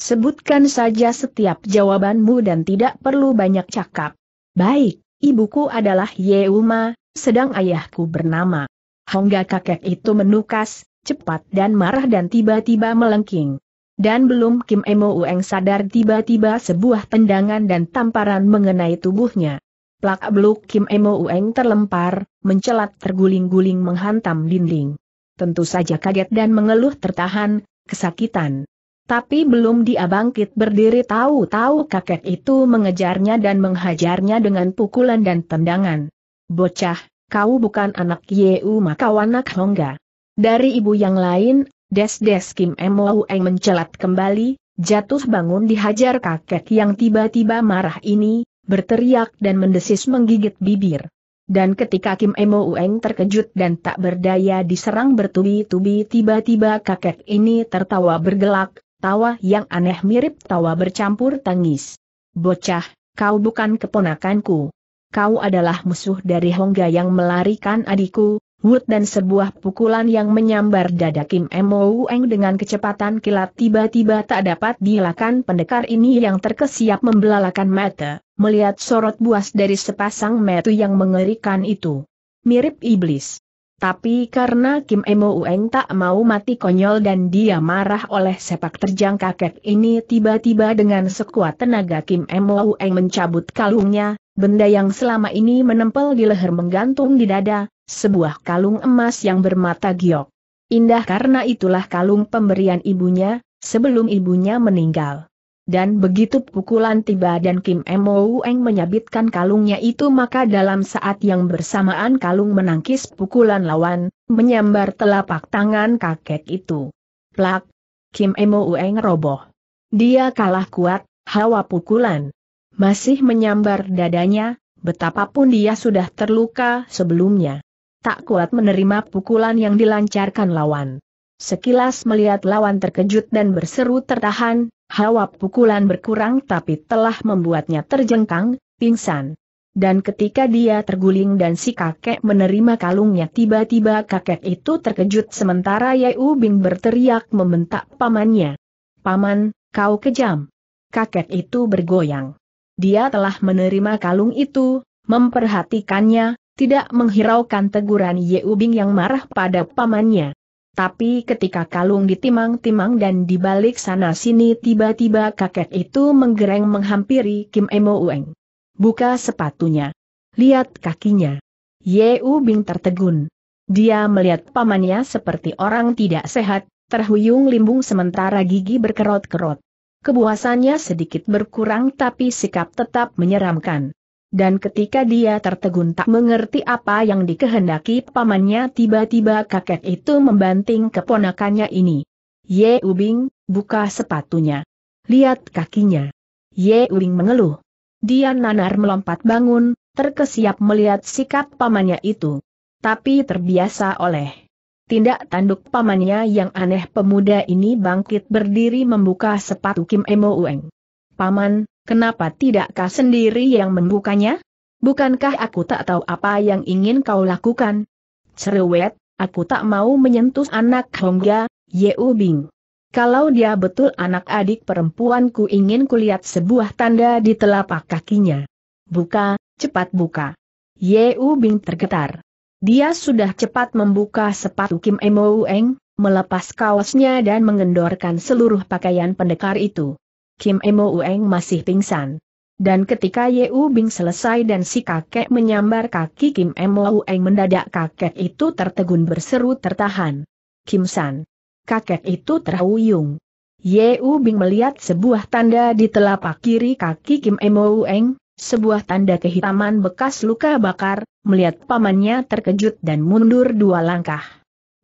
Sebutkan saja setiap jawabanmu dan tidak perlu banyak cakap." "Baik, ibuku adalah Yeuma, sedang ayahku bernama." Hongga kakek itu menukas, cepat dan marah dan tiba-tiba melengking. Dan belum Kim Emo Eng sadar, tiba-tiba sebuah tendangan dan tamparan mengenai tubuhnya. Plak beluk Kim Emo Eng terlempar, mencelat terguling-guling menghantam dinding. Tentu saja kaget dan mengeluh tertahan, kesakitan. Tapi belum dia bangkit berdiri, tahu-tahu kakek itu mengejarnya dan menghajarnya dengan pukulan dan tendangan. "Bocah, kau bukan anak Yeu, maka anak Hongga. Dari ibu yang lain." Des-des Kim Emo Eng mencelat kembali, jatuh bangun dihajar kakek yang tiba-tiba marah ini, berteriak dan mendesis menggigit bibir. Dan ketika Kim Emo Eng terkejut dan tak berdaya diserang bertubi-tubi, tiba-tiba kakek ini tertawa bergelak, tawa yang aneh mirip tawa bercampur tangis. "Bocah, kau bukan keponakanku. Kau adalah musuh dari Hongga yang melarikan adikku." Wut dan sebuah pukulan yang menyambar dada Kim Emo Eng dengan kecepatan kilat tiba-tiba tak dapat dielakkan pendekar ini yang terkesiap membelalakan mata, melihat sorot buas dari sepasang mata yang mengerikan itu. Mirip iblis. Tapi karena Kim Emo Eng tak mau mati konyol dan dia marah oleh sepak terjang kakek ini, tiba-tiba dengan sekuat tenaga Kim Emo Eng mencabut kalungnya, benda yang selama ini menempel di leher menggantung di dada. Sebuah kalung emas yang bermata giok. Indah karena itulah kalung pemberian ibunya, sebelum ibunya meninggal. Dan begitu pukulan tiba dan Kim Emo Eng menyabitkan kalungnya itu, maka dalam saat yang bersamaan kalung menangkis pukulan lawan, menyambar telapak tangan kakek itu. Plak! Kim Emo Eng roboh. Dia kalah kuat, hawa pukulan masih menyambar dadanya, betapapun dia sudah terluka sebelumnya. Tak kuat menerima pukulan yang dilancarkan lawan. Sekilas melihat lawan terkejut dan berseru tertahan, hawa pukulan berkurang tapi telah membuatnya terjengkang, pingsan. Dan ketika dia terguling dan si kakek menerima kalungnya, tiba-tiba kakek itu terkejut sementara Yai Ubin berteriak membentak pamannya. "Paman, kau kejam!" Kakek itu bergoyang. Dia telah menerima kalung itu, memperhatikannya, tidak menghiraukan teguran Yai Ubin yang marah pada pamannya. Tapi ketika kalung ditimang-timang dan dibalik sana-sini, tiba-tiba kakek itu menggereng menghampiri Kim Emo Ueng. "Buka sepatunya. Lihat kakinya." Ye Ubing tertegun. Dia melihat pamannya seperti orang tidak sehat, terhuyung limbung sementara gigi berkerut-kerut. Kebuasannya sedikit berkurang tapi sikap tetap menyeramkan. Dan ketika dia tertegun tak mengerti apa yang dikehendaki pamannya, tiba-tiba kakek itu membanting keponakannya ini. "Ye Ubing, buka sepatunya. Lihat kakinya." Ye Ubing mengeluh. Dia nanar melompat bangun, terkesiap melihat sikap pamannya itu. Tapi terbiasa oleh tindak tanduk pamannya yang aneh, pemuda ini bangkit berdiri membuka sepatu Kim Emo Ueng. "Paman, kenapa tidakkah sendiri yang membukanya? Bukankah aku tak tahu apa yang ingin kau lakukan?" "Cerewet, aku tak mau menyentuh anak Hongga, Ye Ubing. Kalau dia betul anak adik perempuanku, ingin kulihat sebuah tanda di telapak kakinya." "Buka, cepat buka." Ye Ubing tergetar. Dia sudah cepat membuka sepatu Kim Emo Ueng, melepas kaosnya dan mengendorkan seluruh pakaian pendekar itu. Kim Emo Ueng masih pingsan. Dan ketika Ye Ubing selesai dan si kakek menyambar kaki Kim Emo Ueng, mendadak kakek itu tertegun berseru tertahan. "Kim San." Kakek itu terhuyung. Ye Ubing melihat sebuah tanda di telapak kiri kaki Kim Emo Ueng, sebuah tanda kehitaman bekas luka bakar. Melihat pamannya terkejut dan mundur dua langkah.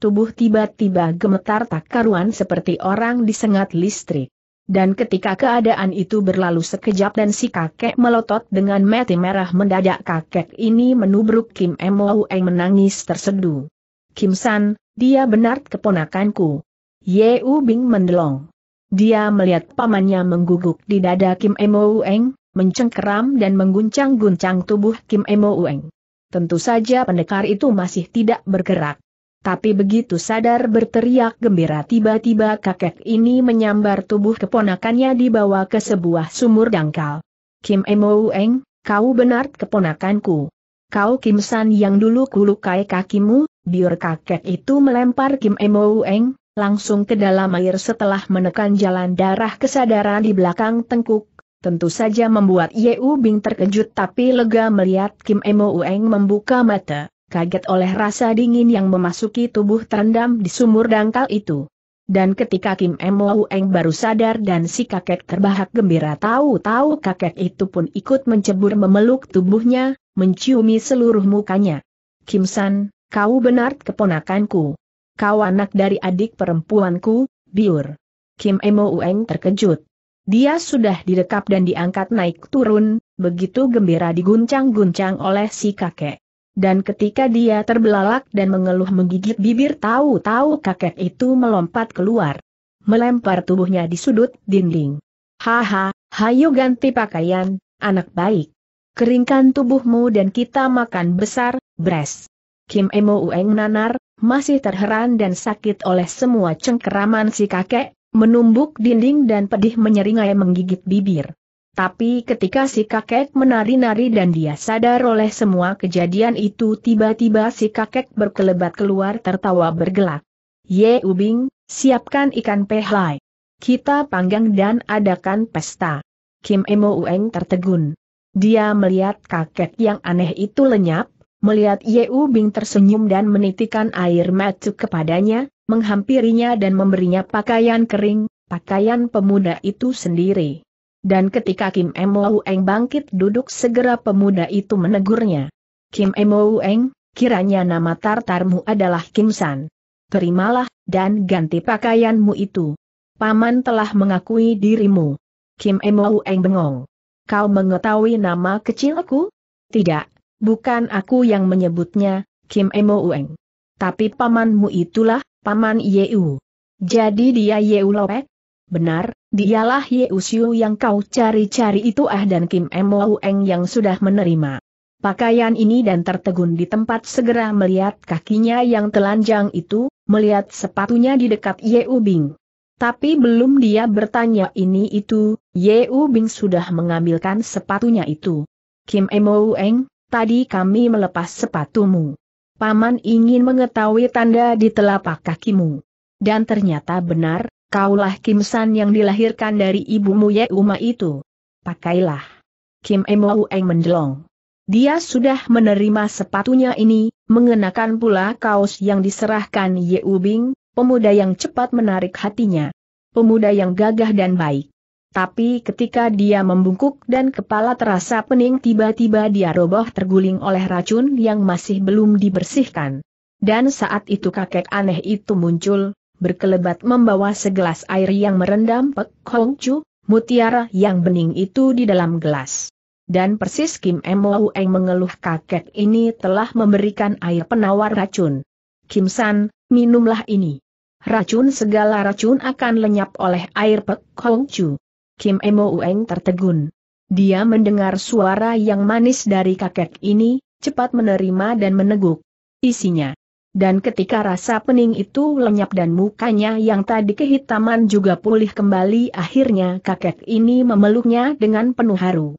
Tubuh tiba-tiba gemetar tak karuan seperti orang disengat listrik. Dan ketika keadaan itu berlalu sekejap dan si kakek melotot dengan mata merah, mendadak kakek ini menubruk Kim Emo Ueng menangis terseduh. "Kim San, dia benar keponakanku." Ye Ubing mendelong. Dia melihat pamannya mengguguk di dada Kim Emo Ueng, mencengkeram dan mengguncang-guncang tubuh Kim Emo Ueng. Tentu saja pendekar itu masih tidak bergerak. Tapi begitu sadar berteriak gembira, tiba-tiba kakek ini menyambar tubuh keponakannya dibawa ke sebuah sumur dangkal. "Kim Emo Ueng, kau benar keponakanku. Kau Kim San yang dulu kulukai kakimu." Biur kakek itu melempar Kim Emo Ueng langsung ke dalam air setelah menekan jalan darah kesadaran di belakang tengkuk. Tentu saja membuat Ye Ubing terkejut tapi lega melihat Kim Emo Ueng membuka mata, kaget oleh rasa dingin yang memasuki tubuh terendam di sumur dangkal itu. Dan ketika Kim Emo Ueng baru sadar dan si kakek terbahak gembira, tahu-tahu kakek itu pun ikut mencebur memeluk tubuhnya, menciumi seluruh mukanya. "Kim San, kau benar keponakanku. Kau anak dari adik perempuanku, Biur." Kim Emo Ueng terkejut. Dia sudah didekap dan diangkat naik turun, begitu gembira diguncang-guncang oleh si kakek. Dan ketika dia terbelalak dan mengeluh menggigit bibir, tahu-tahu kakek itu melompat keluar, melempar tubuhnya di sudut dinding. "Haha, hayo ganti pakaian, anak baik. Keringkan tubuhmu dan kita makan besar, bres." Kim Emo Ueng nanar, masih terheran dan sakit oleh semua cengkeraman si kakek, menumbuk dinding dan pedih menyeringai menggigit bibir. Tapi ketika si kakek menari-nari dan dia sadar oleh semua kejadian itu, tiba-tiba si kakek berkelebat keluar tertawa bergelak. "Ye Ubing, siapkan ikan pehlai. Kita panggang dan adakan pesta." Kim Emo Ueng tertegun. Dia melihat kakek yang aneh itu lenyap, melihat Ye Ubing tersenyum dan menitikan air mata kepadanya, menghampirinya dan memberinya pakaian kering, pakaian pemuda itu sendiri. Dan ketika Kim Emo Ueng bangkit duduk, segera pemuda itu menegurnya. "Kim Emo Ueng, kiranya nama tartarmu adalah Kim San. Terimalah, dan ganti pakaianmu itu. Paman telah mengakui dirimu." Kim Emo Ueng bengong. "Kau mengetahui nama kecilku?" "Tidak, bukan aku yang menyebutnya, Kim Emo Ueng. Tapi pamanmu itulah, Paman Yeu." Jadi dia Yeu Lowek? Benar, dialah Yeu Siu yang kau cari-cari itu. Ah, dan Kim Mo Eng yang sudah menerima pakaian ini dan tertegun di tempat segera melihat kakinya yang telanjang itu, melihat sepatunya di dekat Yeu Bing. Tapi belum dia bertanya ini itu, Yeu Bing sudah mengambilkan sepatunya itu. Kim Mo Eng, tadi kami melepas sepatumu. Paman ingin mengetahui tanda di telapak kakimu. Dan ternyata benar, kaulah Kim San yang dilahirkan dari ibumu Yeuma itu. Pakailah. Kim Mo Eng mendelong. Dia sudah menerima sepatunya ini, mengenakan pula kaos yang diserahkan Yeu Bing, pemuda yang cepat menarik hatinya. Pemuda yang gagah dan baik. Tapi ketika dia membungkuk dan kepala terasa pening, tiba-tiba dia roboh terguling oleh racun yang masih belum dibersihkan. Dan saat itu kakek aneh itu muncul, berkelebat membawa segelas air yang merendam Pek Hong Chu, mutiara yang bening itu di dalam gelas. Dan persis Kim Mo Eng mengeluh kakek ini telah memberikan air penawar racun. Kim San, minumlah ini. Racun segala racun akan lenyap oleh air Pek Hong Chu. Kim Mo Eng tertegun. Dia mendengar suara yang manis dari kakek ini, cepat menerima dan meneguk isinya. Dan ketika rasa pening itu lenyap dan mukanya yang tadi kehitaman juga pulih kembali, akhirnya kakek ini memeluknya dengan penuh haru.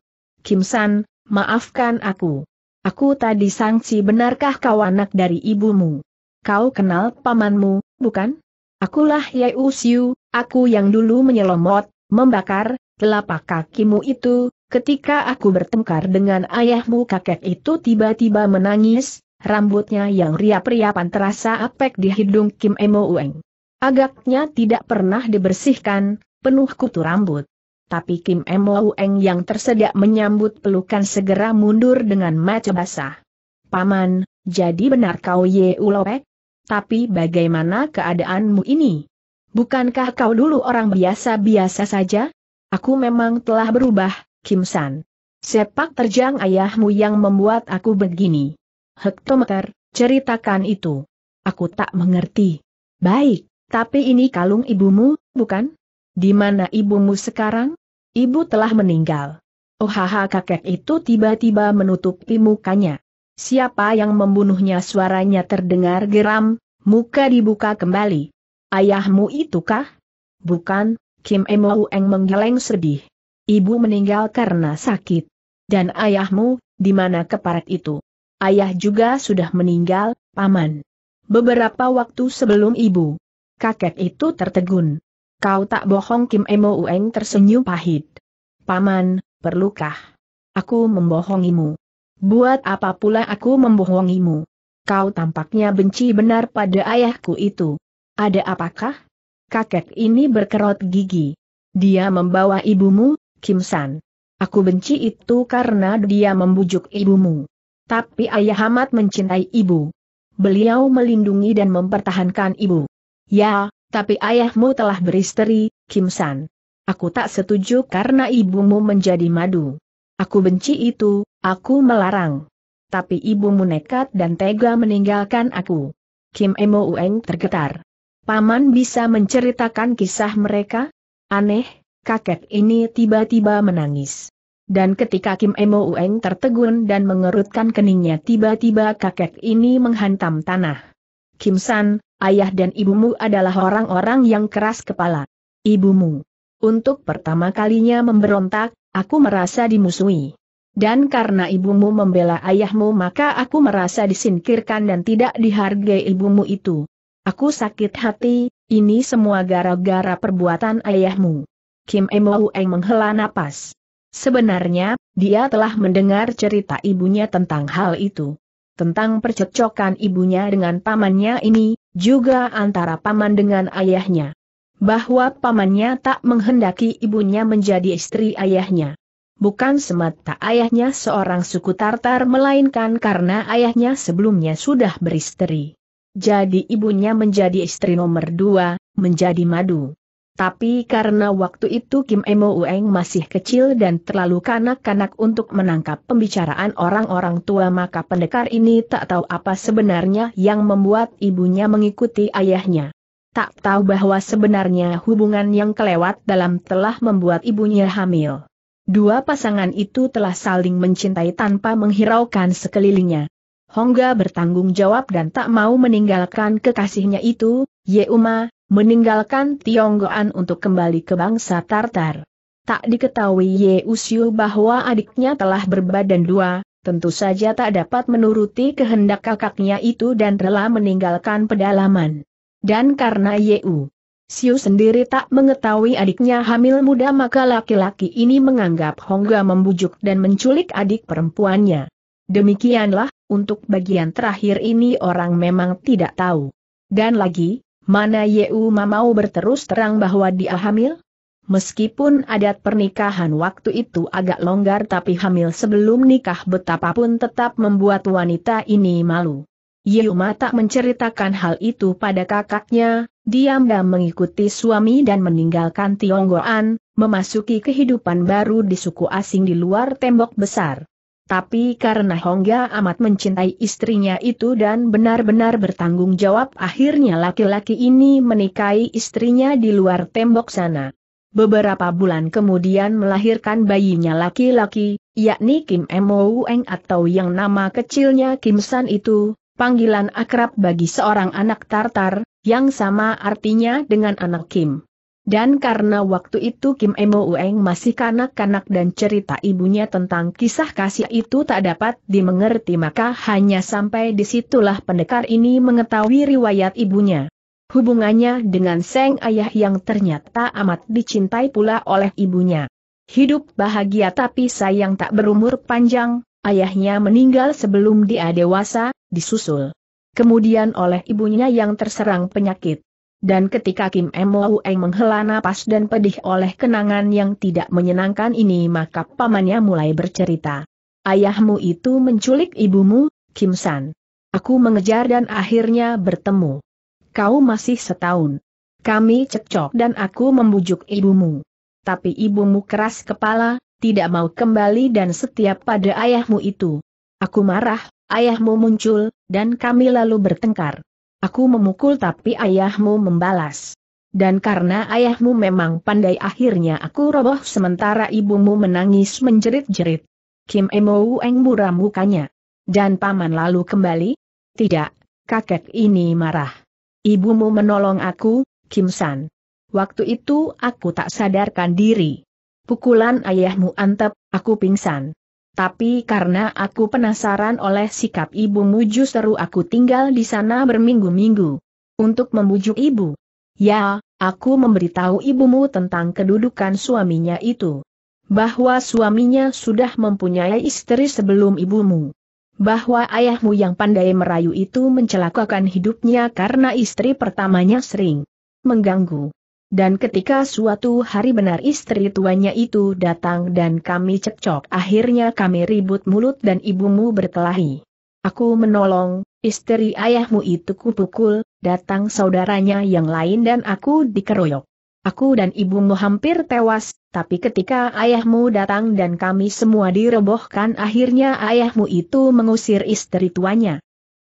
Kim San, maafkan aku. Aku tadi sangsi. Benarkah kau anak dari ibumu? Kau kenal pamanmu, bukan? Akulah Yeu Siu, aku yang dulu menyelomot, membakar telapak kakimu itu. Ketika aku bertengkar dengan ayahmu, kakek itu tiba-tiba menangis, rambutnya yang riap-riapan terasa apek di hidung Kim Mo Eng. Agaknya tidak pernah dibersihkan, penuh kutu rambut. Tapi Kim Mo Eng yang tersedak menyambut pelukan segera mundur dengan mata basah. Paman, jadi benar kau Yeu Lowek? Tapi bagaimana keadaanmu ini? Bukankah kau dulu orang biasa-biasa saja? Aku memang telah berubah, Kim San. Sepak terjang ayahmu yang membuat aku begini. Hektometer, ceritakan itu. Aku tak mengerti. Baik, tapi ini kalung ibumu, bukan? Di mana ibumu sekarang? Ibu telah meninggal. Oh haha, kakek itu tiba-tiba menutupi mukanya. Siapa yang membunuhnya? Suaranya terdengar geram, muka dibuka kembali. Ayahmu itukah? Bukan, Kim Mo Eng menggeleng sedih. Ibu meninggal karena sakit. Dan ayahmu, di mana keparat itu? Ayah juga sudah meninggal, paman. Beberapa waktu sebelum ibu. Kakek itu tertegun. Kau tak bohong? Kim Mo Eng tersenyum pahit. Paman, perlukah aku membohongimu? Buat apa pula aku membohongimu? Kau tampaknya benci benar pada ayahku itu. Ada apakah? Kakek ini berkerut gigi. Dia membawa ibumu, Kim San. Aku benci itu karena dia membujuk ibumu. Tapi ayah amat mencintai ibu. Beliau melindungi dan mempertahankan ibu. Ya. Tapi ayahmu telah beristri, Kim San. Aku tak setuju karena ibumu menjadi madu. Aku benci itu, aku melarang. Tapi ibumu nekat dan tega meninggalkan aku. Kim Mo Eng tergetar. Paman bisa menceritakan kisah mereka? Aneh, kakek ini tiba-tiba menangis. Dan ketika Kim Mo Eng tertegun dan mengerutkan keningnya, tiba-tiba kakek ini menghantam tanah. Kim San, ayah dan ibumu adalah orang-orang yang keras kepala. Ibumu, untuk pertama kalinya memberontak, aku merasa dimusuhi. Dan karena ibumu membela ayahmu, maka aku merasa disingkirkan dan tidak dihargai ibumu itu. Aku sakit hati, ini semua gara-gara perbuatan ayahmu. Kim Mo Eng menghela napas. Sebenarnya, dia telah mendengar cerita ibunya tentang hal itu. Tentang percecokan ibunya dengan pamannya ini, juga antara paman dengan ayahnya. Bahwa pamannya tak menghendaki ibunya menjadi istri ayahnya. Bukan semata ayahnya seorang suku Tartar, melainkan karena ayahnya sebelumnya sudah beristri. Jadi ibunya menjadi istri nomor dua, menjadi madu. Tapi karena waktu itu Kim Mo Eng masih kecil dan terlalu kanak-kanak untuk menangkap pembicaraan orang-orang tua, maka pendekar ini tak tahu apa sebenarnya yang membuat ibunya mengikuti ayahnya. tak tahu bahwa sebenarnya hubungan yang kelewat dalam telah membuat ibunya hamil. Dua pasangan itu telah saling mencintai tanpa menghiraukan sekelilingnya. Hongga bertanggung jawab dan tak mau meninggalkan kekasihnya itu, Yeuma, meninggalkan Tionggoan untuk kembali ke bangsa Tartar. Tak diketahui Ye Usiu bahwa adiknya telah berbadan dua, tentu saja tak dapat menuruti kehendak kakaknya itu dan rela meninggalkan pedalaman. Dan karena Yeu Siu sendiri tak mengetahui adiknya hamil muda, maka laki-laki ini menganggap Hongga membujuk dan menculik adik perempuannya. Demikianlah, untuk bagian terakhir ini orang memang tidak tahu. Dan lagi, mana Yeu mau berterus terang bahwa dia hamil? Meskipun adat pernikahan waktu itu agak longgar, tapi hamil sebelum nikah betapapun tetap membuat wanita ini malu. Yeuma tak menceritakan hal itu pada kakaknya, diam-diam mengikuti suami dan meninggalkan Tionggoan, memasuki kehidupan baru di suku asing di luar tembok besar. Tapi karena Hongga amat mencintai istrinya itu dan benar-benar bertanggung jawab, akhirnya laki-laki ini menikahi istrinya di luar tembok sana. Beberapa bulan kemudian melahirkan bayinya laki-laki, yakni Kim Moueng atau yang nama kecilnya Kim San itu. Panggilan akrab bagi seorang anak Tartar, yang sama artinya dengan anak Kim. Dan karena waktu itu Kim Moueng masih kanak-kanak dan cerita ibunya tentang kisah kasih itu tak dapat dimengerti, maka hanya sampai disitulah pendekar ini mengetahui riwayat ibunya. Hubungannya dengan sang ayah yang ternyata amat dicintai pula oleh ibunya. Hidup bahagia tapi sayang tak berumur panjang, ayahnya meninggal sebelum dia dewasa, disusul kemudian oleh ibunya yang terserang penyakit. Dan ketika Kim Moueng menghela napas dan pedih oleh kenangan yang tidak menyenangkan ini, maka pamannya mulai bercerita. Ayahmu itu menculik ibumu, Kim San. Aku mengejar dan akhirnya bertemu. Kau masih setahun. Kami cekcok dan aku membujuk ibumu. Tapi ibumu keras kepala, tidak mau kembali dan setia pada ayahmu itu. Aku marah. Ayahmu muncul, dan kami lalu bertengkar. Aku memukul tapi ayahmu membalas. Dan karena ayahmu memang pandai, akhirnya aku roboh sementara ibumu menangis menjerit-jerit. Kim Moueng buram mukanya. Dan paman lalu kembali? Tidak, kakek ini marah. Ibumu menolong aku, Kim San. Waktu itu aku tak sadarkan diri. Pukulan ayahmu antep, aku pingsan. Tapi karena aku penasaran oleh sikap ibumu, justru aku tinggal di sana berminggu-minggu. Untuk membujuk ibu. Ya, aku memberitahu ibumu tentang kedudukan suaminya itu. Bahwa suaminya sudah mempunyai istri sebelum ibumu. Bahwa ayahmu yang pandai merayu itu mencelakakan hidupnya karena istri pertamanya sering mengganggu. Dan ketika suatu hari benar istri tuanya itu datang dan kami cekcok, akhirnya kami ribut mulut dan ibumu berkelahi. Aku menolong, istri ayahmu itu kupukul, datang saudaranya yang lain dan aku dikeroyok. Aku dan ibumu hampir tewas, tapi ketika ayahmu datang dan kami semua dirobohkan, akhirnya ayahmu itu mengusir istri tuanya.